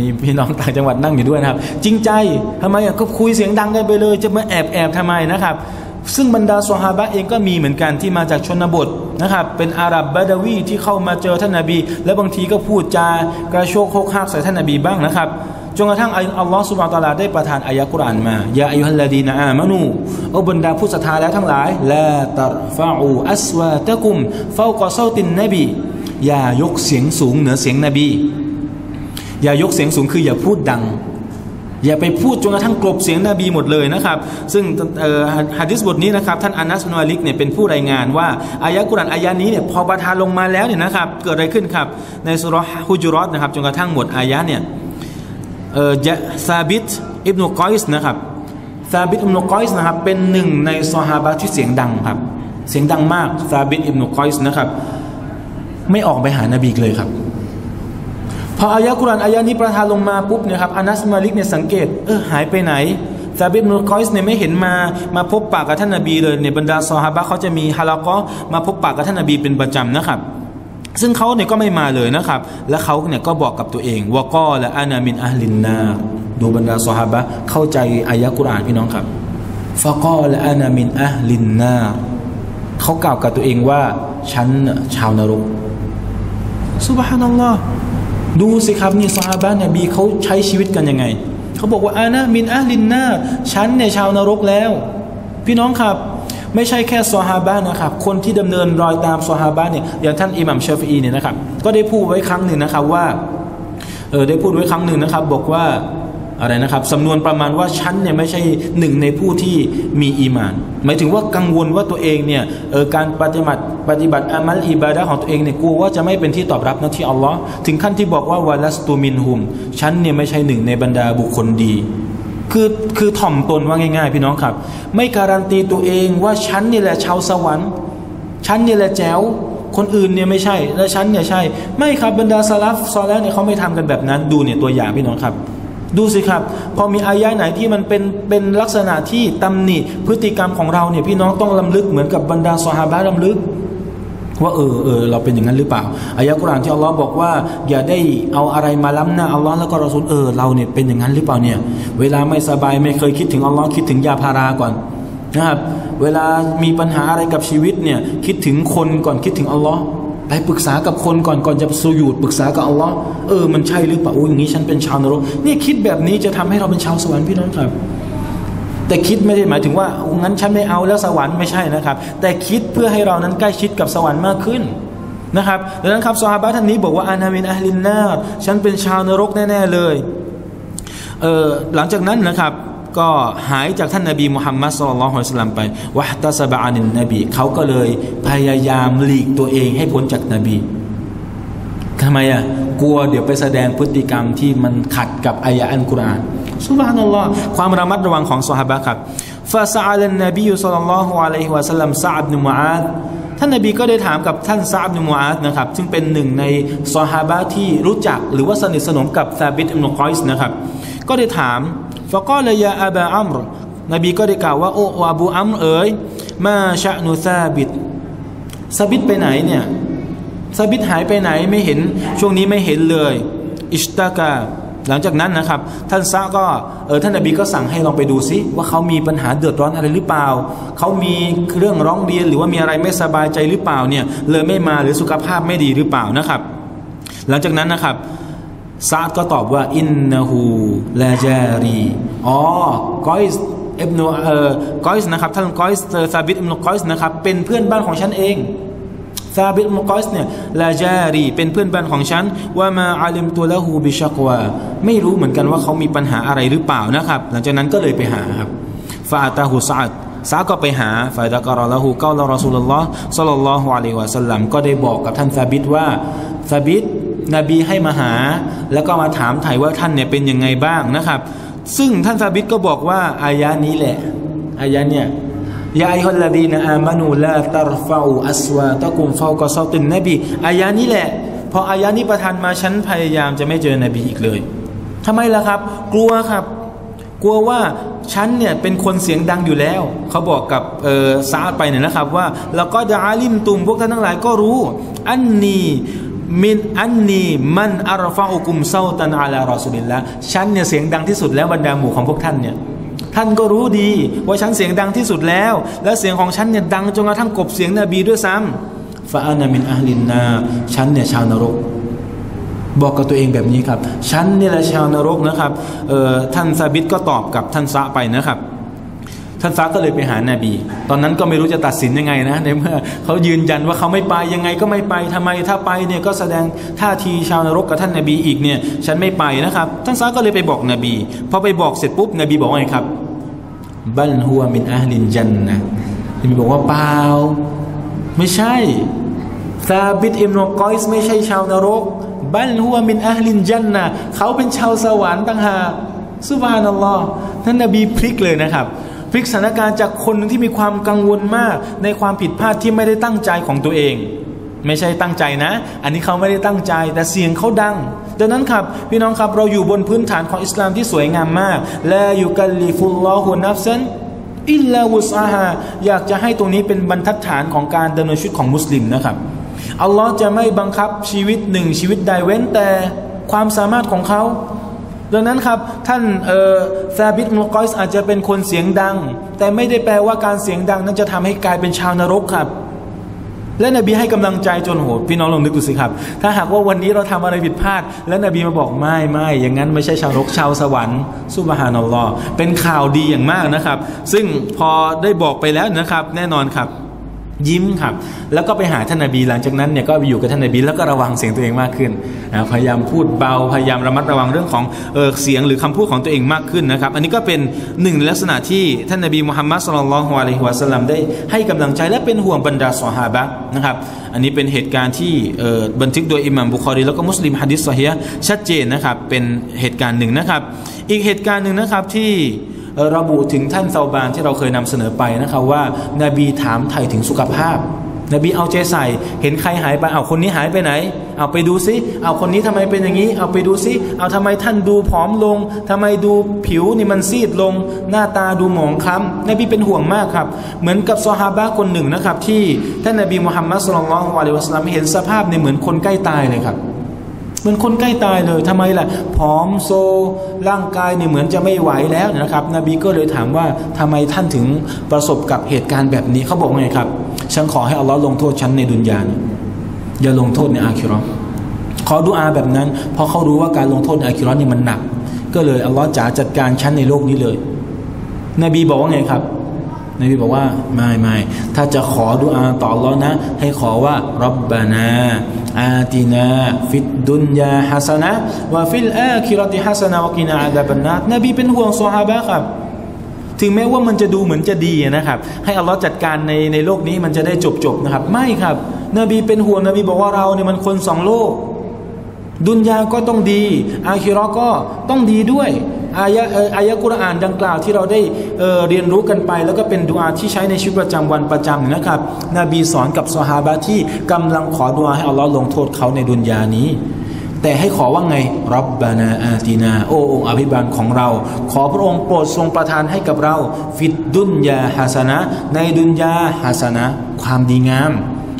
มีพี่น้องต่างจังหวัดนั่งอยู่ด้วยนะครับจริงใจทำไมก็คุยเสียงดังกันไปเลยจะมาแอบทำไมนะครับซึ่งบรรดาซอฮาบะห์เองก็มีเหมือนกันที่มาจากชนบทนะครับเป็นอาหรับบะดาวีที่เข้ามาเจอท่านนบีและบางทีก็พูดจากระโชกโคกหักใส่ท่านนบีบ้างนะครับจนกระทั่งอัลลอฮฺซุบฮานะฮูวะตะอาลาได้ประทานอายะกุรอานมายาอัยยูฮัลลาดีนะอามานูอับบรรดาผู้ศรัทธาแล้วทั้งหลายลาตัรฟะอูอัสวาตะกุมฟาวกอซอตินนบีอย่ายกเสียงสูงเหนือเสียงนบีอย่ายกเสียงสูงคืออย่าพูดดังอย่าไปพูดจนกระทั่งกลบเสียงนบีหมดเลยนะครับซึ่งหะดีษบทนี้นะครับท่านอานัส บิน มาลิกเนี่ยเป็นผู้รายงานว่าอายะกุรอานอายะนี้เนี่ยพอประทานลงมาแล้วเนี่ยนะครับเกิดอะไรขึ้นครับในซูเราะห์ฮุญูรอตนะครับจนกระทั่งหมดอายะเนี่ยซาบิตอิบนุกอยซนะครับซาบิตอิบนุกอยซนะครับเป็นหนึ่งในซอฮาบะห์ที่เสียงดังครับเสียงดังมากซาบิตอิบนุกอยซนะครับไม่ออกไปหานบีเลยครับพออายะกุรอานอายะนี้ประทานลงมาปุ๊บเนี่ยครับอานัส มาลิกเนี่ยสังเกตหายไปไหนซาบิบนุคอยส์เนี่ยไม่เห็นมาพบปากกับท่านนบีเลยเนี่ยบรรดาซอฮาบะเขาจะมีฮะลาก็มาพบปากกับท่านนบีเป็นประจำนะครับซึ่งเขาเนี่ยก็ไม่มาเลยนะครับและเขาเนี่ยก็บอกกับตัวเองว่าก็ละอานามินอัลลินนาดูบรรดาซอฮาบะเข้าใจอายะกุรอานพี่น้องครับฟะก็ละอานามินอัลลินนาเขากล่าวกับตัวเองว่าฉันชาวนรกซุบฮานัลลอฮ์ดูสิครับนี่ซอฮาบะห์นบีเขาใช้ชีวิตกันยังไงเขาบอกว่าอานะมินอัลลินนาฉันเนี่ยชาวนรกแล้วพี่น้องครับไม่ใช่แค่ซอฮาบะห์นะครับคนที่ดำเนินรอยตามซอฮาบะห์เนี่ยอย่างท่านอิหม่ามชาฟิอีเนี่ยนะครับก็ได้พูดไว้ครั้งหนึ่งนะครับว่าได้พูดไว้ครั้งหนึ่งนะครับบอกว่าอะไรนะครับสำนวนประมาณว่าฉันเนี่ยไม่ใช่หนึ่งในผู้ที่มีอีมานหมายถึงว่ากังวลว่าตัวเองเนี่ยการปฏิบัติอามัลอิบาดะห์ของตัวเองเนี่ยกลัวว่าจะไม่เป็นที่ตอบรับนะที่อัลลอฮ์ถึงขั้นที่บอกว่าวะลัสตูมินฮุมฉันเนี่ยไม่ใช่หนึ่งในบรรดาบุคคลดีคือถ่อมตนว่าง่ายๆพี่น้องครับไม่การันตีตัวเองว่าฉันนี่แหละชาวสวรรค์ฉันนี่แหละแจ๋วคนอื่นเนี่ยไม่ใช่และฉันเนี่ยใช่ไม่ครับบรรดาซะลัฟซอลิห์เนี่ยเขาไม่ทำกันแบบนั้นดูเนี่ยตัวอย่างพี่น้องครับดูสิครับพอมีอายะไหนที่มันเป็นลักษณะที่ตำหนิพฤติกรรมของเราเนี่ยพี่น้องต้องลำลึกเหมือนกับบรรดาซอฮาบะห์ลำลึกว่าเราเป็นอย่างนั้นหรือเปล่าอายะกุรอานที่อัลลอฮ์บอกว่าอย่าได้เอาอะไรมาล้ำหน้าอัลลอฮ์แล้วก็รอซูลเราเนี่ยเป็นอย่างนั้นหรือเปล่าเนี่ยเวลาไม่สบายไม่เคยคิดถึงอัลลอฮ์คิดถึงยาพาราก่อนนะครับเวลามีปัญหาอะไรกับชีวิตเนี่ยคิดถึงคนก่อนคิดถึงอัลลอฮ์ไปปรึกษากับคนก่อนจะสุญูดปรึกษากับอัลลอฮ์มันใช่หรือเปล่าอย่างนี้ฉันเป็นชาวนรกนี่คิดแบบนี้จะทำให้เราเป็นชาวสวรรค์พี่น้องครับแต่คิดไม่ได้หมายถึงว่างั้นฉันไม่เอาแล้วสวรรค์ไม่ใช่นะครับแต่คิดเพื่อให้เรานั้นใกล้ชิดกับสวรรค์มากขึ้นนะครับดังนั้นครับซอฮาบะห์ท่านนี้บอกว่าอานามินอัลลินนาร์ฉันเป็นชาวนรกแน่ๆเลยหลังจากนั้นนะครับก็หายจากท่านนบีมุฮัมมัดศ็อลลัลลอฮุอะลัยฮิวะซัลลัมไปวะฮ์ตะซะบะอันนบีเขาก็เลยพยายามหลีกตัวเองให้พ้นจากนบีทำไมกลัวเดี๋ยวไปแสดงพฤติกรรมที่มันขัดกับอายะอัลกุรอานซุบฮานัลลอฮ์ความระมัดระวังของซอฮาบะห์ครับฟาซะอะลันนบีศ็อลลัลลอฮุอะลัยฮิวะซัลลัมซะอ์บิน มุอาซท่านนบีก็ได้ถามกับท่านซะอ์บิน มุอาซนะครับซึ่งเป็นหนึ่งในซอฮาบะห์ที่รู้จักหรือว่าสนิทสนมกับซาบิตอิบนุกอยซนะครับก็ได้ถามฟะกอละยาอาบาอัมรนบีก็ได้กล่าวว่าโอ้อาบูอัมรมาชะนุซาบิตซาบิตไปไหนเนี่ยซาบิตหายไปไหนไม่เห็นช่วงนี้ไม่เห็นเลยอิชตากา หลังจากนั้นนะครับท่านซะก็ท่านนบีก็สั่งให้ลองไปดูซิว่าเขามีปัญหาเดือดร้อนอะไรหรือเปล่าเขามีเรื่องร้องเรียนหรือว่ามีอะไรไม่สบายใจหรือเปล่าเนี่ยเลยไม่มาหรือสุขภาพไม่ดีหรือเปล่านะครับหลังจากนั้นนะครับซะก็ตอบว่าอินนะฮูลาจารีกอยซ์กอยซ์นะครับท่านกอยซ์ซาบิดอิบนุกอยซ์นะครับเป็นเพื่อนบ้านของฉันเองซาบิดอิบนุกอยซ์เนี่ยลาจารีเป็นเพื่อนบ้านของฉันว่ามาอาลิมตุละฮูบิชักวาไม่รู้เหมือนกันว่าเขามีปัญหาอะไรหรือเปล่านะครับหลังจากนั้นก็เลยไปหาครับฟาตาหุซาดซาก็ไปหาฟาดะกะรอละฮูกอลรอซูลุลลอฮ์ศ็อลลัลลอฮุอะลัยฮิวะซัลลัมก็ได้บอกกับท่านซาบิดว่าซาบิดนบีให้มาหาแล้วก็มาถามไถ่ว่าท่านเนี่ยเป็นยังไงบ้างนะครับซึ่งท่านซาบิดก็บอกว่าอายะนี้แหละอายะเนี่ยยาอิฮัลลาดีนะอามานูลาตารฟาอูอัสวาตะกุมฟาวกอซอตินนบีอายะนี้แหละพออายะนี้ประทานมาฉันพยายามจะไม่เจอนบีอีกเลยทำไมล่ะครับกลัวครับกลัวว่าฉันเนี่ยเป็นคนเสียงดังอยู่แล้วเขาบอกกับซาไปเนี่ยนะครับว่าแล้วก็ดะอาลิมตุมพวกท่านทั้งหลายก็รู้อันนี้มินอันนีมันอัรฟะอุกุมเซาตันอาลารอซูลิลละฉันเนี่ยเสียงดังที่สุดแล้วบรรดาหมู่ของพวกท่านเนี่ยท่านก็รู้ดีว่าฉันเสียงดังที่สุดแล้วและเสียงของฉันเนี่ยดังจนกระทั่งกบเสียงนบีด้วยซ้ำฟาอานามินอาลินนาฉันเนี่ยชาวนรกบอกกับตัวเองแบบนี้ครับฉันเนี่ยแหละชาวนรกนะครับท่านซาบิดก็ตอบกับท่านซะไปนะครับท่านซะก็เลยไปหานาบีตอนนั้นก็ไม่รู้จะตัดสินยังไงนะในเมื่อเขายืนยันว่าเขาไม่ไปยังไงก็ไม่ไปทำไมถ้าไปเนี่ยก็แสดงท่าทีชาวนรกกับท่านนาบีอีกเนี่ยฉันไม่ไปนะครับท่านซะก็เลยไปบอกนบีพอไปบอกเสร็จปุ๊บนบีบอกว่าไงครับบัลฮัวมินอาลินญันนะนบีบอกว่าเปล่าไม่ใช่ซาบิดอิบนุกอยซ์ไม่ใช่ชาวนรกบัลฮัวมินอาลินญันนะเขาเป็นชาวสวรรค์ต่างหากซุบฮานัลลอฮ์ท่านนบีพลิกเลยนะครับพลิกสถานการณ์จากคนที่มีความกังวลมากในความผิดพลาดที่ไม่ได้ตั้งใจของตัวเองไม่ใช่ตั้งใจนะอันนี้เขาไม่ได้ตั้งใจแต่เสียงเขาดังดังนั้นครับพี่น้องครับเราอยู่บนพื้นฐานของอิสลามที่สวยงามมากและอยู่กัลลิฟุลลอฮุนัฟซันอิลลาวุซอาฮาอยากจะให้ตรงนี้เป็นบรรทัดฐานของการดำเนินชีวิตของมุสลิมนะครับอัลลอฮ์จะไม่บังคับชีวิตหนึ่งชีวิตใดเว้นแต่ความสามารถของเขาดังนั้นครับท่านซาบิดอิบนุกอยซ์อาจจะเป็นคนเสียงดังแต่ไม่ได้แปลว่าการเสียงดังนั้นจะทำให้กลายเป็นชาวนรกครับและนบีให้กำลังใจจนโหพี่น้องลองนึกดูสิครับถ้าหากว่าวันนี้เราทำอะไรผิดพลาดและนบีมาบอกไม่อย่างนั้นไม่ใช่ชาวนรกชาวสวรรค์ซุบฮานัลลอฮ์เป็นข่าวดีอย่างมากนะครับซึ่งพอได้บอกไปแล้วนะครับแน่นอนครับยิ้มครับแล้วก็ไปหาท่านนบีหลังจากนั้นเนี่ยก็อยู่กับท่านนบีแล้วก็ระวังเสียงตัวเองมากขึ้นพยายามพูดเบาพยายามระมัดระวังเรื่องของเสียงหรือคำพูดของตัวเองมากขึ้นนะครับอันนี้ก็เป็นหนึ่งลักษณะที่ท่านนบีมุฮัมมัดศ็อลลัลลอฮุอะลัยฮิวะซัลลัมได้ให้กำลังใจและเป็นห่วงบรรดาซอฮาบะห์นะครับอันนี้เป็นเหตุการณ์ที่บันทึกโดยอิหม่ามบุคอรีแล้วก็มุสลิมหะดีษซอฮีฮ์ชัดเจนนะครับเป็นเหตุการณ์หนึ่งนะครับอีกเหตุการณ์หนึ่งนะครับที่ระบุถึงท่านซาบานที่เราเคยนำเสนอไปนะครับว่านบีถามไถ่ถึงสุขภาพนบีเอาใจใส่เห็นใครหายไปเอาคนนี้หายไปไหนเอาไปดูซิเอาคนนี้ทำไมเป็นอย่างนี้เอาไปดูซิเอาทำไมท่านดูผอมลงทำไมดูผิวนี่มันซีดลงหน้าตาดูหมองคล้ำนบีเป็นห่วงมากครับเหมือนกับซอฮาบะห์คนหนึ่งนะครับที่ท่านนบีมุฮัมมัดศ็อลลัลลอฮุอะลัยฮิวะซัลลัมเห็นสภาพเนี่ยเหมือนคนใกล้ตายเลยครับเหมือนคนใกล้ตายเลยทำไมล่ะผอมโซร่างกายเนี่ยเหมือนจะไม่ไหวแล้วนะครับนบีก็เลยถามว่าทำไมท่านถึงประสบกับเหตุการณ์แบบนี้เขาบอกไงครับฉันขอให้อัลลอฮ์ลงโทษฉันในดุนยาอย่าลงโทษในอาคิเราะห์ขอดุอาแบบนั้นเพราะเขารู้ว่าการลงโทษในอาคิเราะห์นี่มันหนักก็เลยอัลลอฮ์จะจัดการฉันในโลกนี้เลยนบีบอกว่าไงครับนบีบอกว่าไม่ถ้าจะขอดุอาต่ออัลลอฮ์นะให้ขอว่าร็อบบานาอาตินาฟิดดุนยาฮัสนะวะฟิลอาคิเราะติฮัสนะวะกินาอาซาบันนาร์นบีเป็นห่วงซอฮาบะห์ครับถึงแม้ว่ามันจะดูเหมือนจะดีนะครับให้อัลลอฮ์จัดการในโลกนี้มันจะได้จบนะครับไม่ครับนบีเป็นห่วงนบีบอกว่าเราเนี่ยมันคนสองโลกดุนยาก็ต้องดีอาคิเราะห์ก็ต้องดีด้วยอายะกุรอานดังกล่าวที่เราได้เรียนรู้กันไปแล้วก็เป็นดุอาที่ใช้ในชีวิตประจำวันประจำนะครับนบีสอนกับซอฮาบะห์ที่กำลังขอดุอาให้อัลลอฮ์ลงโทษเขาในดุนยานี้แต่ให้ขอว่าไงร็อบบานาอาตินาโอ้องค์อภิบาลของเราขอพระองค์โปรดทรงประทานให้กับเราฟิดดุนยาฮัสนะในดุนยาฮัสนะความดีงาม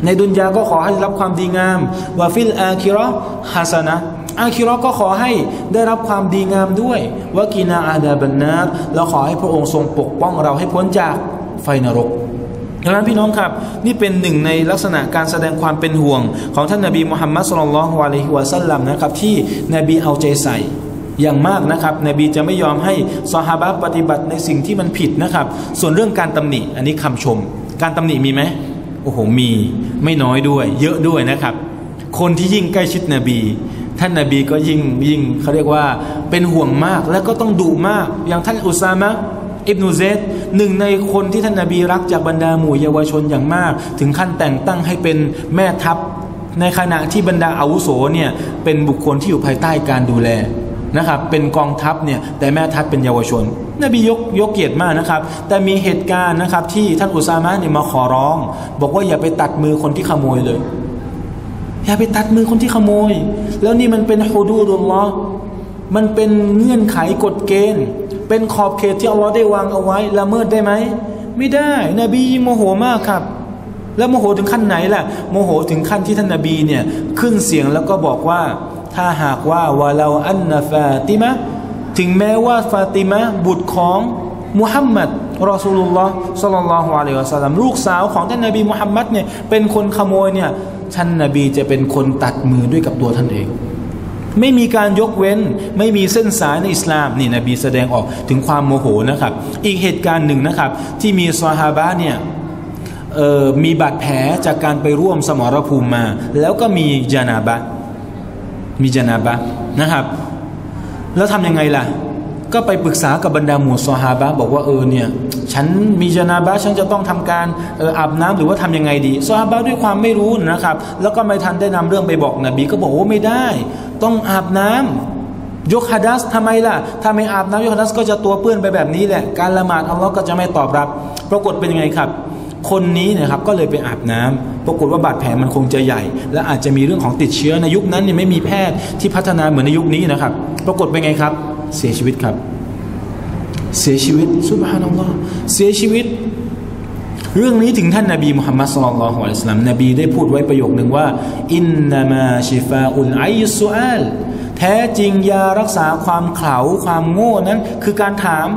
ในดุนยาก็ขอให้รับความดีงามวะฟิลอาคิเราะฮ์ฮัสนะ อาคิเราะห์ก็ขอให้ได้รับความดีงามด้วยวะกีนาอาดาบันนาสแล้วขอให้พระองค์ทรงปกป้องเราให้พ้นจากไฟนรกดังนั้นพี่น้องครับนี่เป็นหนึ่งในลักษณะการแสดงความเป็นห่วงของท่านนบีมุฮัมมัดศ็อลลัลลอฮุอะลัยฮิวะซัลลัมนะครับที่นบีเอาใจใส่อย่างมากนะครับนบีจะไม่ยอมให้ซอฮาบะห์ปฏิบัติในสิ่งที่มันผิดนะครับส่วนเรื่องการตำหนิอันนี้คำชมการตำหนิมีไหมโอ้โหมีไม่น้อยด้วยเยอะด้วยนะครับคนที่ยิ่งใกล้ชิดนบีท่านนบีก็ยิ่งเขาเรียกว่าเป็นห่วงมากและก็ต้องดุมากอย่างท่านอุซามะห์อิบนุซัยดหนึ่งในคนที่ท่านนบีรักจากบรรดาหมู่เยาวชนอย่างมากถึงขั้นแต่งตั้งให้เป็นแม่ทัพในขณะที่บรรดาอาวุโสเนี่ยเป็นบุคคลที่อยู่ภายใต้การดูแลนะครับเป็นกองทัพเนี่ยแต่แม่ทัพเป็นเยาวชนนบียกเกียรติมากนะครับแต่มีเหตุการณ์นะครับที่ท่านอุซามะเนี่ยมาขอร้องบอกว่าอย่าไปตัดมือคนที่ขโมยเลยอย่าไปตัดมือคนที่ขโมยแล้วนี่มันเป็นฮุดูดุลลอฮ์มันเป็นเงื่อนไขกฎเกณฑ์เป็นขอบเขตที่อัลลอฮ์ได้วางเอาไว้ละเมิดได้ไหมไม่ได้นบีโมโหมากครับแล้วโมโหถึงขั้นไหนล่ะโมโหถึงขั้นที่ท่านนบีเนี่ยขึ้นเสียงแล้วก็บอกว่าถ้าหากว่าวะลาอันฟาติมะถึงแม้ว่าฟาติมะบุตรของมุฮัมมัดรอซูลุลลอฮ์ศ็อลลัลลอฮุอะลัยฮิวะซัลลัมลูกสาวของท่านนบีมุฮัมมัดเนี่ยเป็นคนขโมยเนี่ยท่านนบีจะเป็นคนตัดมือด้วยกับตัวท่านเองไม่มีการยกเว้นไม่มีเส้นสายในอิสลามนี่นบีแสดงออกถึงความโมโหนะครับอีกเหตุการณ์หนึ่งนะครับที่มีซอฮาบะห์เนี่ยมีบาดแผลจากการไปร่วมสมรภูมิมาแล้วก็มีญะนาบะห์นะครับแล้วทำยังไงล่ะก็ไปปรึกษากับบรรดาหมู่ซอฮาบะห์บอกว่าเนี่ยฉันมีญะนาบะห์ฉันจะต้องทำการอาบน้ำหรือว่าทำยังไงดีซอฮาบะห์ด้วยความไม่รู้นะครับแล้วก็ไม่ทันได้นำเรื่องไปบอกนบีก็บอกว่าไม่ได้ต้องอาบน้ำยกฮัดัสทำไมล่ะถ้าไม่อาบน้ำยกฮัดัสก็จะตัวเปื้อนไปแบบนี้แหละการละหมาดอัลลอฮ์ก็จะไม่ตอบรับปรากฏเป็นยังไงครับคนนี้นะครับก็เลยไปอาบน้ำปรากฏว่าบาดแผลมันคงจะใหญ่และอาจจะมีเรื่องของติดเชื้อในยุคนั้นเนี่ยไม่มีแพทย์ที่พัฒนาเหมือนในยุคนี้นะครับปรากฏเป็นไงครับเสียชีวิตครับเสียชีวิตซุบฮานัลลอฮ์เสียชีวิตเรื่องนี้ถึงท่านนบีมุฮัมมัดศ็อลลัลลอฮุอะลัยฮิวะซัลลัมนบีได้พูดไว้ประโยคนึงว่าอินนามาชิฟาอุลไอซุอาลแท้จริงยารักษาความเขลาความโง่นั้นคือการถาม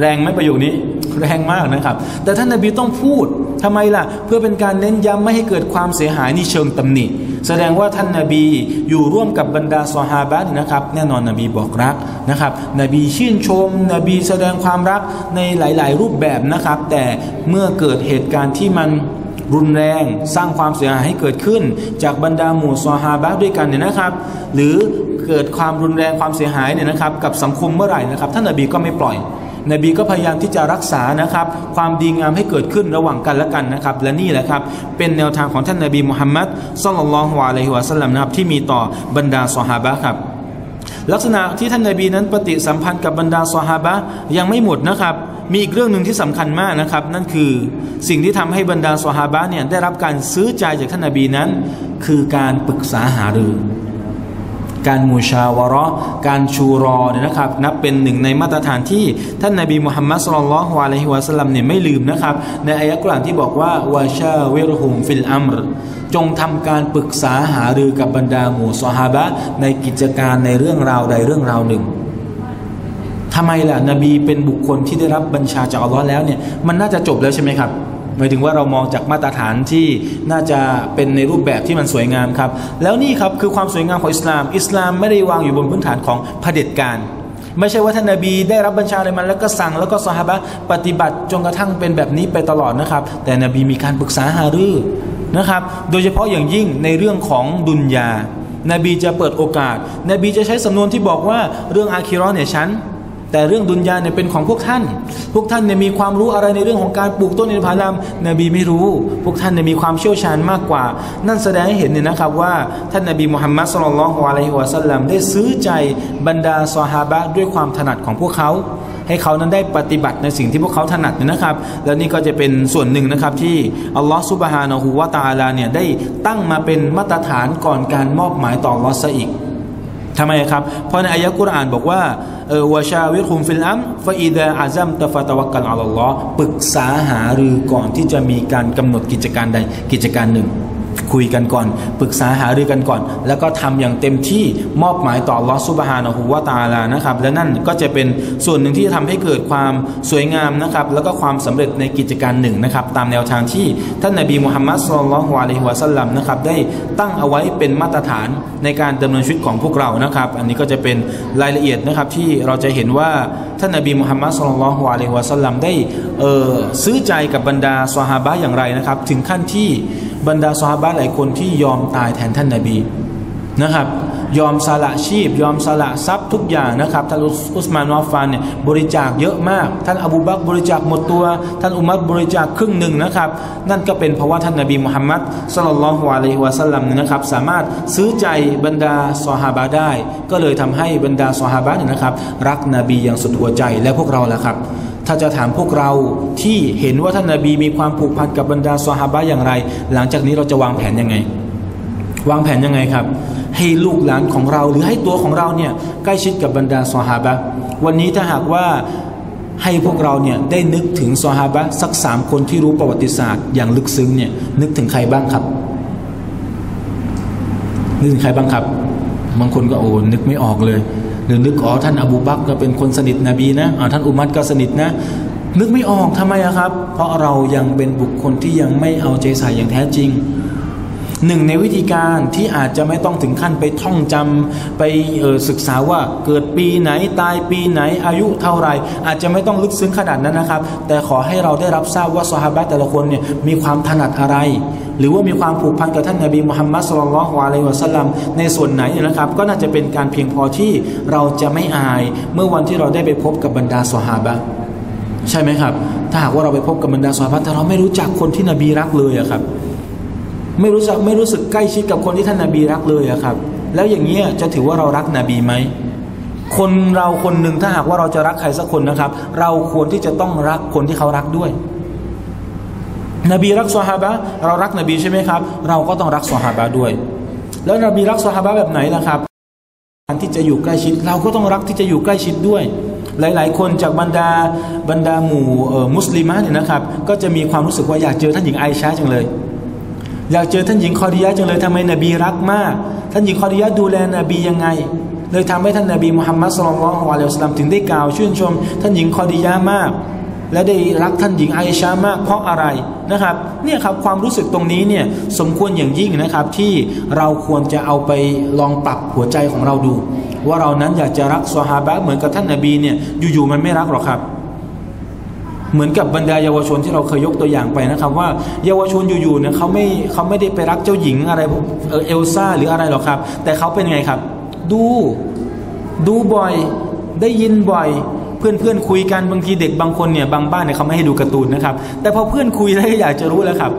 แรงไหมประโยคนี้แรงมากนะครับแต่ท่านนบีต้องพูดทำไมล่ะเพื่อเป็นการเน้นย้ำไม่ให้เกิดความเสียหายในเชิงตำหนิแสดงว่าท่านนบีอยู่ร่วมกับบรรดาซอฮาบะห์นะครับแน่นอนนบีบอกรักนะครับนบีชื่นชมนบีแสดงความรักในหลายๆรูปแบบนะครับแต่เมื่อเกิดเหตุการณ์ที่มันรุนแรงสร้างความเสียหายให้เกิดขึ้นจากบรรดาหมู่ซอฮาบะห์ด้วยกันเนี่ยนะครับหรือเกิดความรุนแรงความเสียหายเนี่ยนะครับกับสังคมเมื่อไหร่นะครับท่านนบีก็ไม่ปล่อยนบีก็พยายามที่จะรักษานะครับความดีงามให้เกิดขึ้นระหว่างกันและกันนะครับและนี่แหละครับเป็นแนวทางของท่านนบีมุฮัมมัดศ็อลลัลลอฮุอะลัยฮิวะซัลลัมนะครับที่มีต่อบรรดาซอฮาบะห์ครับลักษณะที่ท่านนบีนั้นปฏิสัมพันธ์กับบรรดาซอฮาบะห์ยังไม่หมดนะครับมีอีกเรื่องหนึ่งที่สำคัญมากนะครับนั่นคือสิ่งที่ทำให้บรรดาซอฮาบะห์เนี่ยได้รับการซื้อใจจากท่านนบีนั้นคือการปรึกษาหารือการมูชาวะเราะห์การชูรอเนี่ยนะครับนับเป็นหนึ่งในมาตรฐานที่ท่านนบีมุฮัมมัดศ็อลลัลลอฮุอะลัยฮิวะซัลลัมเนี่ยไม่ลืมนะครับในอายะห์กุรอานที่บอกว่าวะชาวิรฮุมฟิลอัมรจงทำการปรึกษาหารือกับบรรดาหมู่ซอฮาบะห์ในกิจการในเรื่องราวใดเรื่องราวหนึ่งทำไมล่ะนบีเป็นบุคคลที่ได้รับบัญชาจากอัลลอฮ์แล้วเนี่ยมันน่าจะจบแล้วใช่ไหมครับหมายถึงว่าเรามองจากมาตรฐานที่น่าจะเป็นในรูปแบบที่มันสวยงามครับแล้วนี่ครับคือความสวยงามของอิสลามอิสลามไม่ได้วางอยู่บนพื้นฐานของเผด็จการไม่ใช่ว่าท่านนบีได้รับบัญชาอะไรมาแล้วก็สั่งแล้วก็ซอฮาบะห์ปฏิบัติจนกระทั่งเป็นแบบนี้ไปตลอดนะครับแต่นบีมีการปรึกษาหารือนะครับโดยเฉพาะอย่างยิ่งในเรื่องของดุนยานบีจะเปิดโอกาสนบีจะใช้สำนวนที่บอกว่าเรื่องอาคิเราะห์เนี่ยฉันแต่เรื่องดุนยาเนี่ยเป็นของพวกท่านเนี่ยมีความรู้อะไรในเรื่องของการปลูกต้นอินทผลัมนบีไม่รู้พวกท่านเนี่ยมีความเชี่ยวชาญมากกว่านั่นแสดงให้เห็นเนี่ยนะครับว่าท่านนบีมุฮัมมัดศ็อลลัลลอฮุอะลัยฮิวะซัลลัมได้ซื้อใจบรรดาซอฮาบะห์ด้วยความถนัดของพวกเขาให้เขานั้นได้ปฏิบัติในสิ่งที่พวกเขาถนัดนะครับแล้วนี่ก็จะเป็นส่วนหนึ่งนะครับที่อัลลอฮฺซุบฮานะฮูวะตะอาลาเนี่ยได้ตั้งมาเป็นมาตรฐานก่อนการมอบหมายต่ออัลลอฮฺซะอีกทำไมครับเพราะในอายะห์กุรอานบอกว่าวะชาวิรฮุมฟิลอัมรฟะอิซาอะซัมตะฟะตะวักกัลอัลลอฮ์ปรึกษาหารือก่อนที่จะมีการกำหนดกิจการใดกิจการหนึ่ง คุยกันก่อนปรึกษาหารือกันก่อนแล้วก็ทำอย่างเต็มที่มอบหมายต่ออัลเลาะห์ซุบฮานะฮูวะตะอาลานะครับและนั่นก็จะเป็นส่วนหนึ่งที่จะทำให้เกิดความสวยงามนะครับแล้วก็ความสำเร็จในกิจการหนึ่งนะครับตามแนวทางที่ท่านนบีมุฮัมมัดศ็อลลัลลอฮุอะลัยฮิวะซัลลัมนะครับได้ตั้งเอาไว้เป็นมาตรฐานในการดำเนินชีวิตของพวกเรานะครับอันนี้ก็จะเป็นรายละเอียดนะครับที่เราจะเห็นว่าท่านนบีมุฮัมมัดศ็อลลัลลอฮุอะลัยฮิวะซัลลัมได้ซื้อใจกับบรรดาซอฮาบะห์อย่างไรนะครับถึงขั้นที่บรรดาซอฮาบะห์หลายคนที่ยอมตายแทนท่านนบีนะครับยอมสละชีพยอมสละทรัพย์ทุกอย่างนะครับท่านอุสมานอัฟฟานเนี่ยบริจาคเยอะมากท่านอบูบักรบริจาคหมดตัวท่านอุมัรบริจาคครึ่งหนึ่งนะครับนั่นก็เป็นเพราะว่าท่านนบีมุฮัมมัดศ็อลลัลลอฮุอะลัยฮิวะซัลลัมนะครับสามารถซื้อใจบรรดาซอฮาบะห์ได้ก็เลยทำให้บรรดาซอฮาบะห์เนี่ยนะครับรักนบีอย่างสุดหัวใจและพวกเราล่ะครับถ้าจะถามพวกเราที่เห็นว่าท่านนบีมีความผูกพันกับบรรดาซอฮาบะห์อย่างไรหลังจากนี้เราจะวางแผนยังไงวางแผนยังไงครับให้ลูกหลานของเราหรือให้ตัวของเราเนี่ยใกล้ชิดกับบรรดาซอฮาบะห์วันนี้ถ้าหากว่าให้พวกเราเนี่ยได้นึกถึงซอฮาบะห์สัก3คนที่รู้ประวัติศาสตร์อย่างลึกซึ้งเนี่ยนึกถึงใครบ้างครับนึกถึงใครบ้างครับบางคนก็โอ้นึกไม่ออกเลยหรือนึกอ๋อท่านอบูบักรก็เป็นคนสนิทนบีนะท่านอุมัรก็สนิทนะนึกไม่ออกทำไมครับเพราะเรายังเป็นบุคคลที่ยังไม่เอาใจใส่อย่างแท้จริงหนึ่งในวิธีการที่อาจจะไม่ต้องถึงขั้นไปท่องจำไปศึกษาว่าเกิดปีไหนตายปีไหนอายุเท่าไรอาจจะไม่ต้องลึกซึ้งขนาดนั้นนะครับแต่ขอให้เราได้รับทราบว่าซอฮาบะห์แต่ละคนเนี่ยมีความถนัดอะไรหรือว่ามีความผูกพันกับท่านนบีมุฮัมมัดศ็อลลัลลอฮุอะลัยฮิวะซัลลัมในส่วนไหนนะครับก็น่าจะเป็นการเพียงพอที่เราจะไม่อายเมื่อวันที่เราได้ไปพบกับบรรดาซอฮาบะห์ใช่ไหมครับถ้าหากว่าเราไปพบกับบรรดาซอฮาบะห์แต่เราไม่รู้จักคนที่นบีรักเลยครับไม่รู้สึกใกล้ชิดกับคนที่ท่านนบีรักเลยครับแล้วอย่างนี้จะถือว่าเรารักนบีไหมคนเราคนหนึ่งถ้าหากว่าเราจะรักใครสักคนนะครับเราควรที่จะต้องรักคนที่เขารักด้วยนบีรักซอฮาบะห์เรารักนบีใช่ไหมครับเราก็ต้องรักซอฮาบะห์ด้วยแล้วนบีรักซอฮาบะห์แบบไหนล่ะครับการที่จะอยู่ใกล้ชิดเราก็ต้องรักที่จะอยู่ใกล้ชิดด้วยหลายๆคนจากบรรดาหมู่มุสลิมะห์เนี่ยนะครับก็จะมีความรู้สึกว่าอยากเจอท่านหญิงไอชาจังเลยอยากเจอท่านหญิงคอดียะห์จังเลยทำไมนบีรักมากท่านหญิงคอดียะห์ดูแลนบียังไงเลยทำให้ท่านนบีมุฮัมมัดศ็อลลัลลอฮุอะลัยฮิวะซัลลัมถึงได้กล่าวชื่นชมท่านหญิงคอดียะห์มากและได้รักท่านหญิงไอชามากเพราะอะไรนะครับเนี่ยครับความรู้สึกตรงนี้เนี่ยสมควรอย่างยิ่งนะครับที่เราควรจะเอาไปลองปรับหัวใจของเราดูว่าเรานั้นอยากจะรักซอฮาบะห์เหมือนกับท่านนบีเนี่ยอยู่ๆมันไม่รักหรอกครับเหมือนกับบรรดาเยาวชนที่เราเคยยกตัวอย่างไปนะครับว่าเยาวชนอยู่ๆเนี่ยเขาไม่ได้ไปรักเจ้าหญิงอะไรเอลซ่าหรืออะไรหรอกครับแต่เขาเป็นไงครับดูบ่อยได้ยินบ่อยเพื่อนคุยกันบางทีเด็กบางคนเนี่ยบางบ้านเนี่ยเขาไม่ให้ดูการ์ตูนนะครับแต่พอเพื่อนคุยแล้วอยากจะรู้แล้วครับ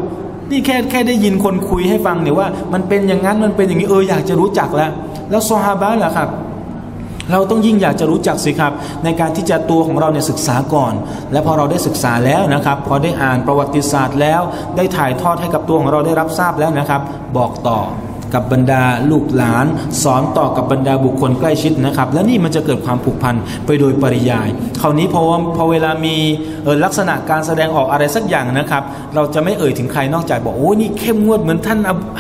นี่แค่ได้ยินคนคุยให้ฟังเนี่ยว่ามันเป็นอย่างนั้นมันเป็นอย่างนี้อยากจะรู้จักแล้วซอฮาบะห์ล่ะครับเราต้องยิ่งอยากจะรู้จักสิครับในการที่จะตัวของเราเนี่ยศึกษาก่อนและพอเราได้ศึกษาแล้วนะครับพอได้อ่านประวัติศาสตร์แล้วได้ถ่ายทอดให้กับตัวของเราได้รับทราบแล้วนะครับบอกต่อกับบรรดาลูกหลานสอนต่อกับบรรดาบุคคลใกล้ชิดนะครับและนี่มันจะเกิดความผูกพันไปโดยปริยายคราวนี้พอเวลามีลักษณะการแสดงออกอะไรสักอย่างนะครับเราจะไม่เอ่ยถึงใครนอกจากบอกโอ้นี่เข้มงวดเหมือนท่า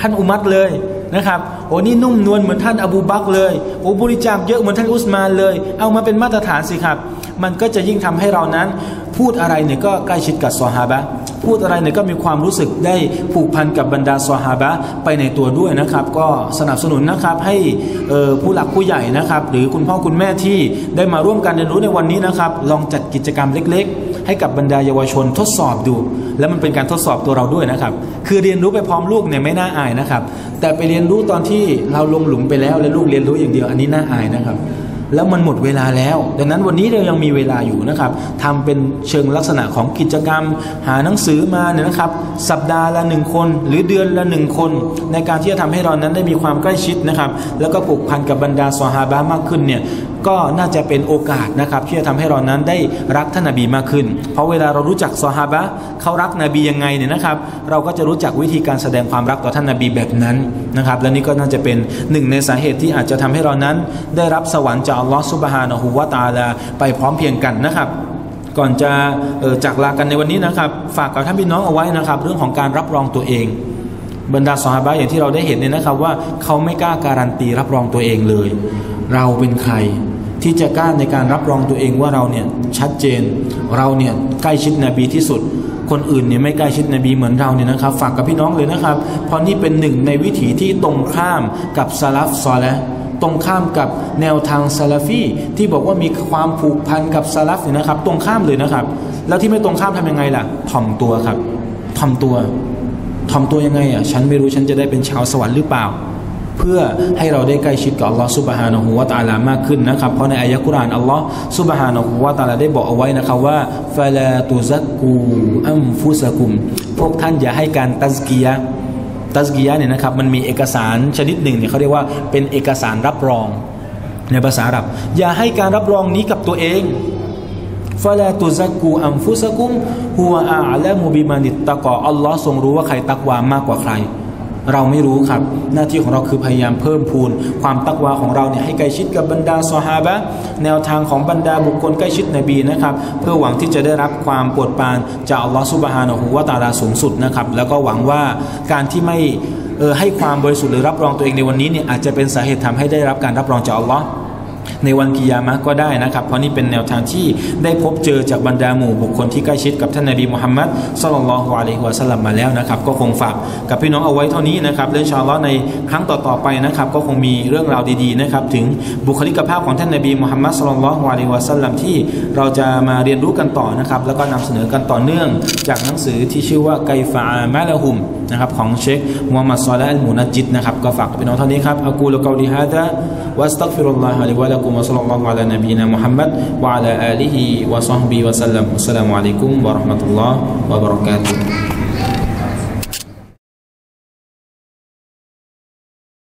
นอุมัรเลยนะครับโอ้นี่นุ่มนวลเหมือนท่านอบูบักรเลยโอ้บริจาคเยอะเหมือนท่านอุสมานเลยเอามาเป็นมาตรฐานสิครับมันก็จะยิ่งทำให้เรานั้นพูดอะไรเนี่ยก็ใกล้ชิดกับซอฮาบะห์พูดอะไรเนี่ยก็มีความรู้สึกได้ผูกพันกับบรรดาซอฮาบะห์ไปในตัวด้วยนะครับก็สนับสนุนนะครับให้ผู้หลักผู้ใหญ่นะครับหรือคุณพ่อคุณแม่ที่ได้มาร่วมกันเรียนรู้ในวันนี้นะครับลองจัดกิจกรรมเล็กๆให้กับบรรดาเยาวชนทดสอบดูและมันเป็นการทดสอบตัวเราด้วยนะครับคือเรียนรู้ไปพร้อมลูกเนี่ยไม่น่าอายนะครับแต่ไปเรียนรู้ตอนที่เราลงหลุมไปแล้วและลูกเรียนรู้อย่างเดียวอันนี้น่าอายนะครับแล้วมันหมดเวลาแล้วดังนั้นวันนี้เรายังมีเวลาอยู่นะครับทำเป็นเชิงลักษณะของกิจกรรมหาหนังสือมาเนี่ยนะครับสัปดาห์ละ1คนหรือเดือนละ1คนในการที่จะทำให้เรานั้นได้มีความใกล้ชิดนะครับแล้วก็ผูกพันกับบรรดาซอฮาบะห์มากขึ้นเนี่ยก็น่าจะเป็นโอกาสนะครับที่จะทำให้เรานั้นได้รักท่านนบีมากขึ้นเพราะเวลาเรารู้จักซอฮาบะห์เขารักนบียังไงเนี่ยนะครับเราก็จะรู้จักวิธีการแสดงความรักต่อท่านนบีแบบนั้นนะครับและนี่ก็น่าจะเป็นหนึ่งในสาเหตุที่อาจจะทำให้เรานั้นได้รับสวรรค์จากอัลลอฮฺซุบฮานะฮูวะตะอาลาไปพร้อมเพียงกันนะครับก่อนจะจากลากันในวันนี้นะครับฝากกับท่านพี่น้องเอาไว้นะครับเรื่องของการรับรองตัวเอง บรรดาซอฮาบะห์อย่างที่เราได้เห็นเนี่ยนะครับว่าเขาไม่กล้าการันตีรับรองตัวเองเลยเราเป็นใครที่จะกล้าในการรับรองตัวเองว่าเราเนี่ยชัดเจนเราเนี่ยใกล้ชิดนบีที่สุดคนอื่นเนี่ยไม่ใกล้ชิดนบีเหมือนเราเนี่ยนะครับฝากกับพี่น้องเลยนะครับเพราะนี่เป็นหนึ่งในวิถีที่ตรงข้ามกับซะลัฟซอละห์ตรงข้ามกับแนวทางซะลาฟีที่บอกว่ามีความผูกพันกับซะลัฟเนี่ยนะครับตรงข้ามเลยนะครับแล้วที่ไม่ตรงข้ามทำยังไงล่ะถ่อมตัวครับถ่อมตัวยังไงอ่ะฉันไม่รู้ฉันจะได้เป็นชาวสวรรค์หรือเปล่าเพื่อให้เราได้ใกล้ชิดกับอัลลอฮฺซุบฮานะฮูวะตะอาลามากขึ้นนะครับเพราะในอายะกุรอานอัลลอฮฺซุบฮานะฮูวะตะอาลาได้บอกเอาไว้นะครับว่าฟะลาตุซักกูอัมฟุซะกุมพวกท่านอย่าให้การตัซกียะห์เนี่ยนะครับมันมีเอกสารชนิดหนึ่งเนี่ยเขาเรียกว่าเป็นเอกสารรับรองในภาษาอาหรับอย่าให้การรับรองนี้กับตัวเองฟะลาตุซักกูอัมฟุซะกุมฮัวอาอะลามุบิมานิตตะกออัลลอฮฺทรงรู้ว่าใครตักวามากกว่าใครเราไม่รู้ครับหน้าที่ของเราคือพยายามเพิ่มพูนความตักวาของเราเนี่ยให้ใกล้ชิดกับบรรดาซอฮาบะห์แนวทางของบรรดาบุคคลใกล้ชิดนบีนะครับเพื่อหวังที่จะได้รับความโปรดปรานจากอัลลอฮฺซุบฮานะฮูวะตะอาลาสูงสุดนะครับแล้วก็หวังว่าการที่ไม่ให้ความบริสุทธิ์หรือรับรองตัวเองในวันนี้เนี่ยอาจจะเป็นสาเหตุทำให้ได้รับการรับรองจากอัลลอฮฺในวันกิยามะห์ก็ได้นะครับเพราะนี่เป็นแนวทางที่ได้พบเจอจากบรรดาหมู่บุคคลที่ใกล้ชิดกับท่านนบีมุฮัมมัดศ็อลลัลลอฮุอะลัยฮิวะซัลลัมมาแล้วนะครับก็คงฝากกับพี่น้องเอาไว้เท่านี้นะครับและอินชาอัลเลาะห์ในครั้งต่อๆไปนะครับก็คงมีเรื่องราวดีๆนะครับถึงบุคลิกภาพของท่านนบีมุฮัมมัดศ็อลลัลลอฮุอะลัยฮิวะซัลลัมที่เราจะมาเรียนรู้กันต่อนะครับแล้วก็นำเสนอกันต่อเนื่องจากหนังสือที่ชื่อว่าไกฟะอามะละฮุมนะครับของเชคมูฮัมมัดศอละห์อัลมุนัจญิดนะครับก็ฝากกับพี่น้องเท่านี้ครับอะกูลุกอลิฮาซาวัสตัฆฟิรุลลอฮะลิวะลากุม وصلى الله على نبينا محمد وعلى آله وصحبه وسلم والسلام عليكم ورحمة الله وبركاته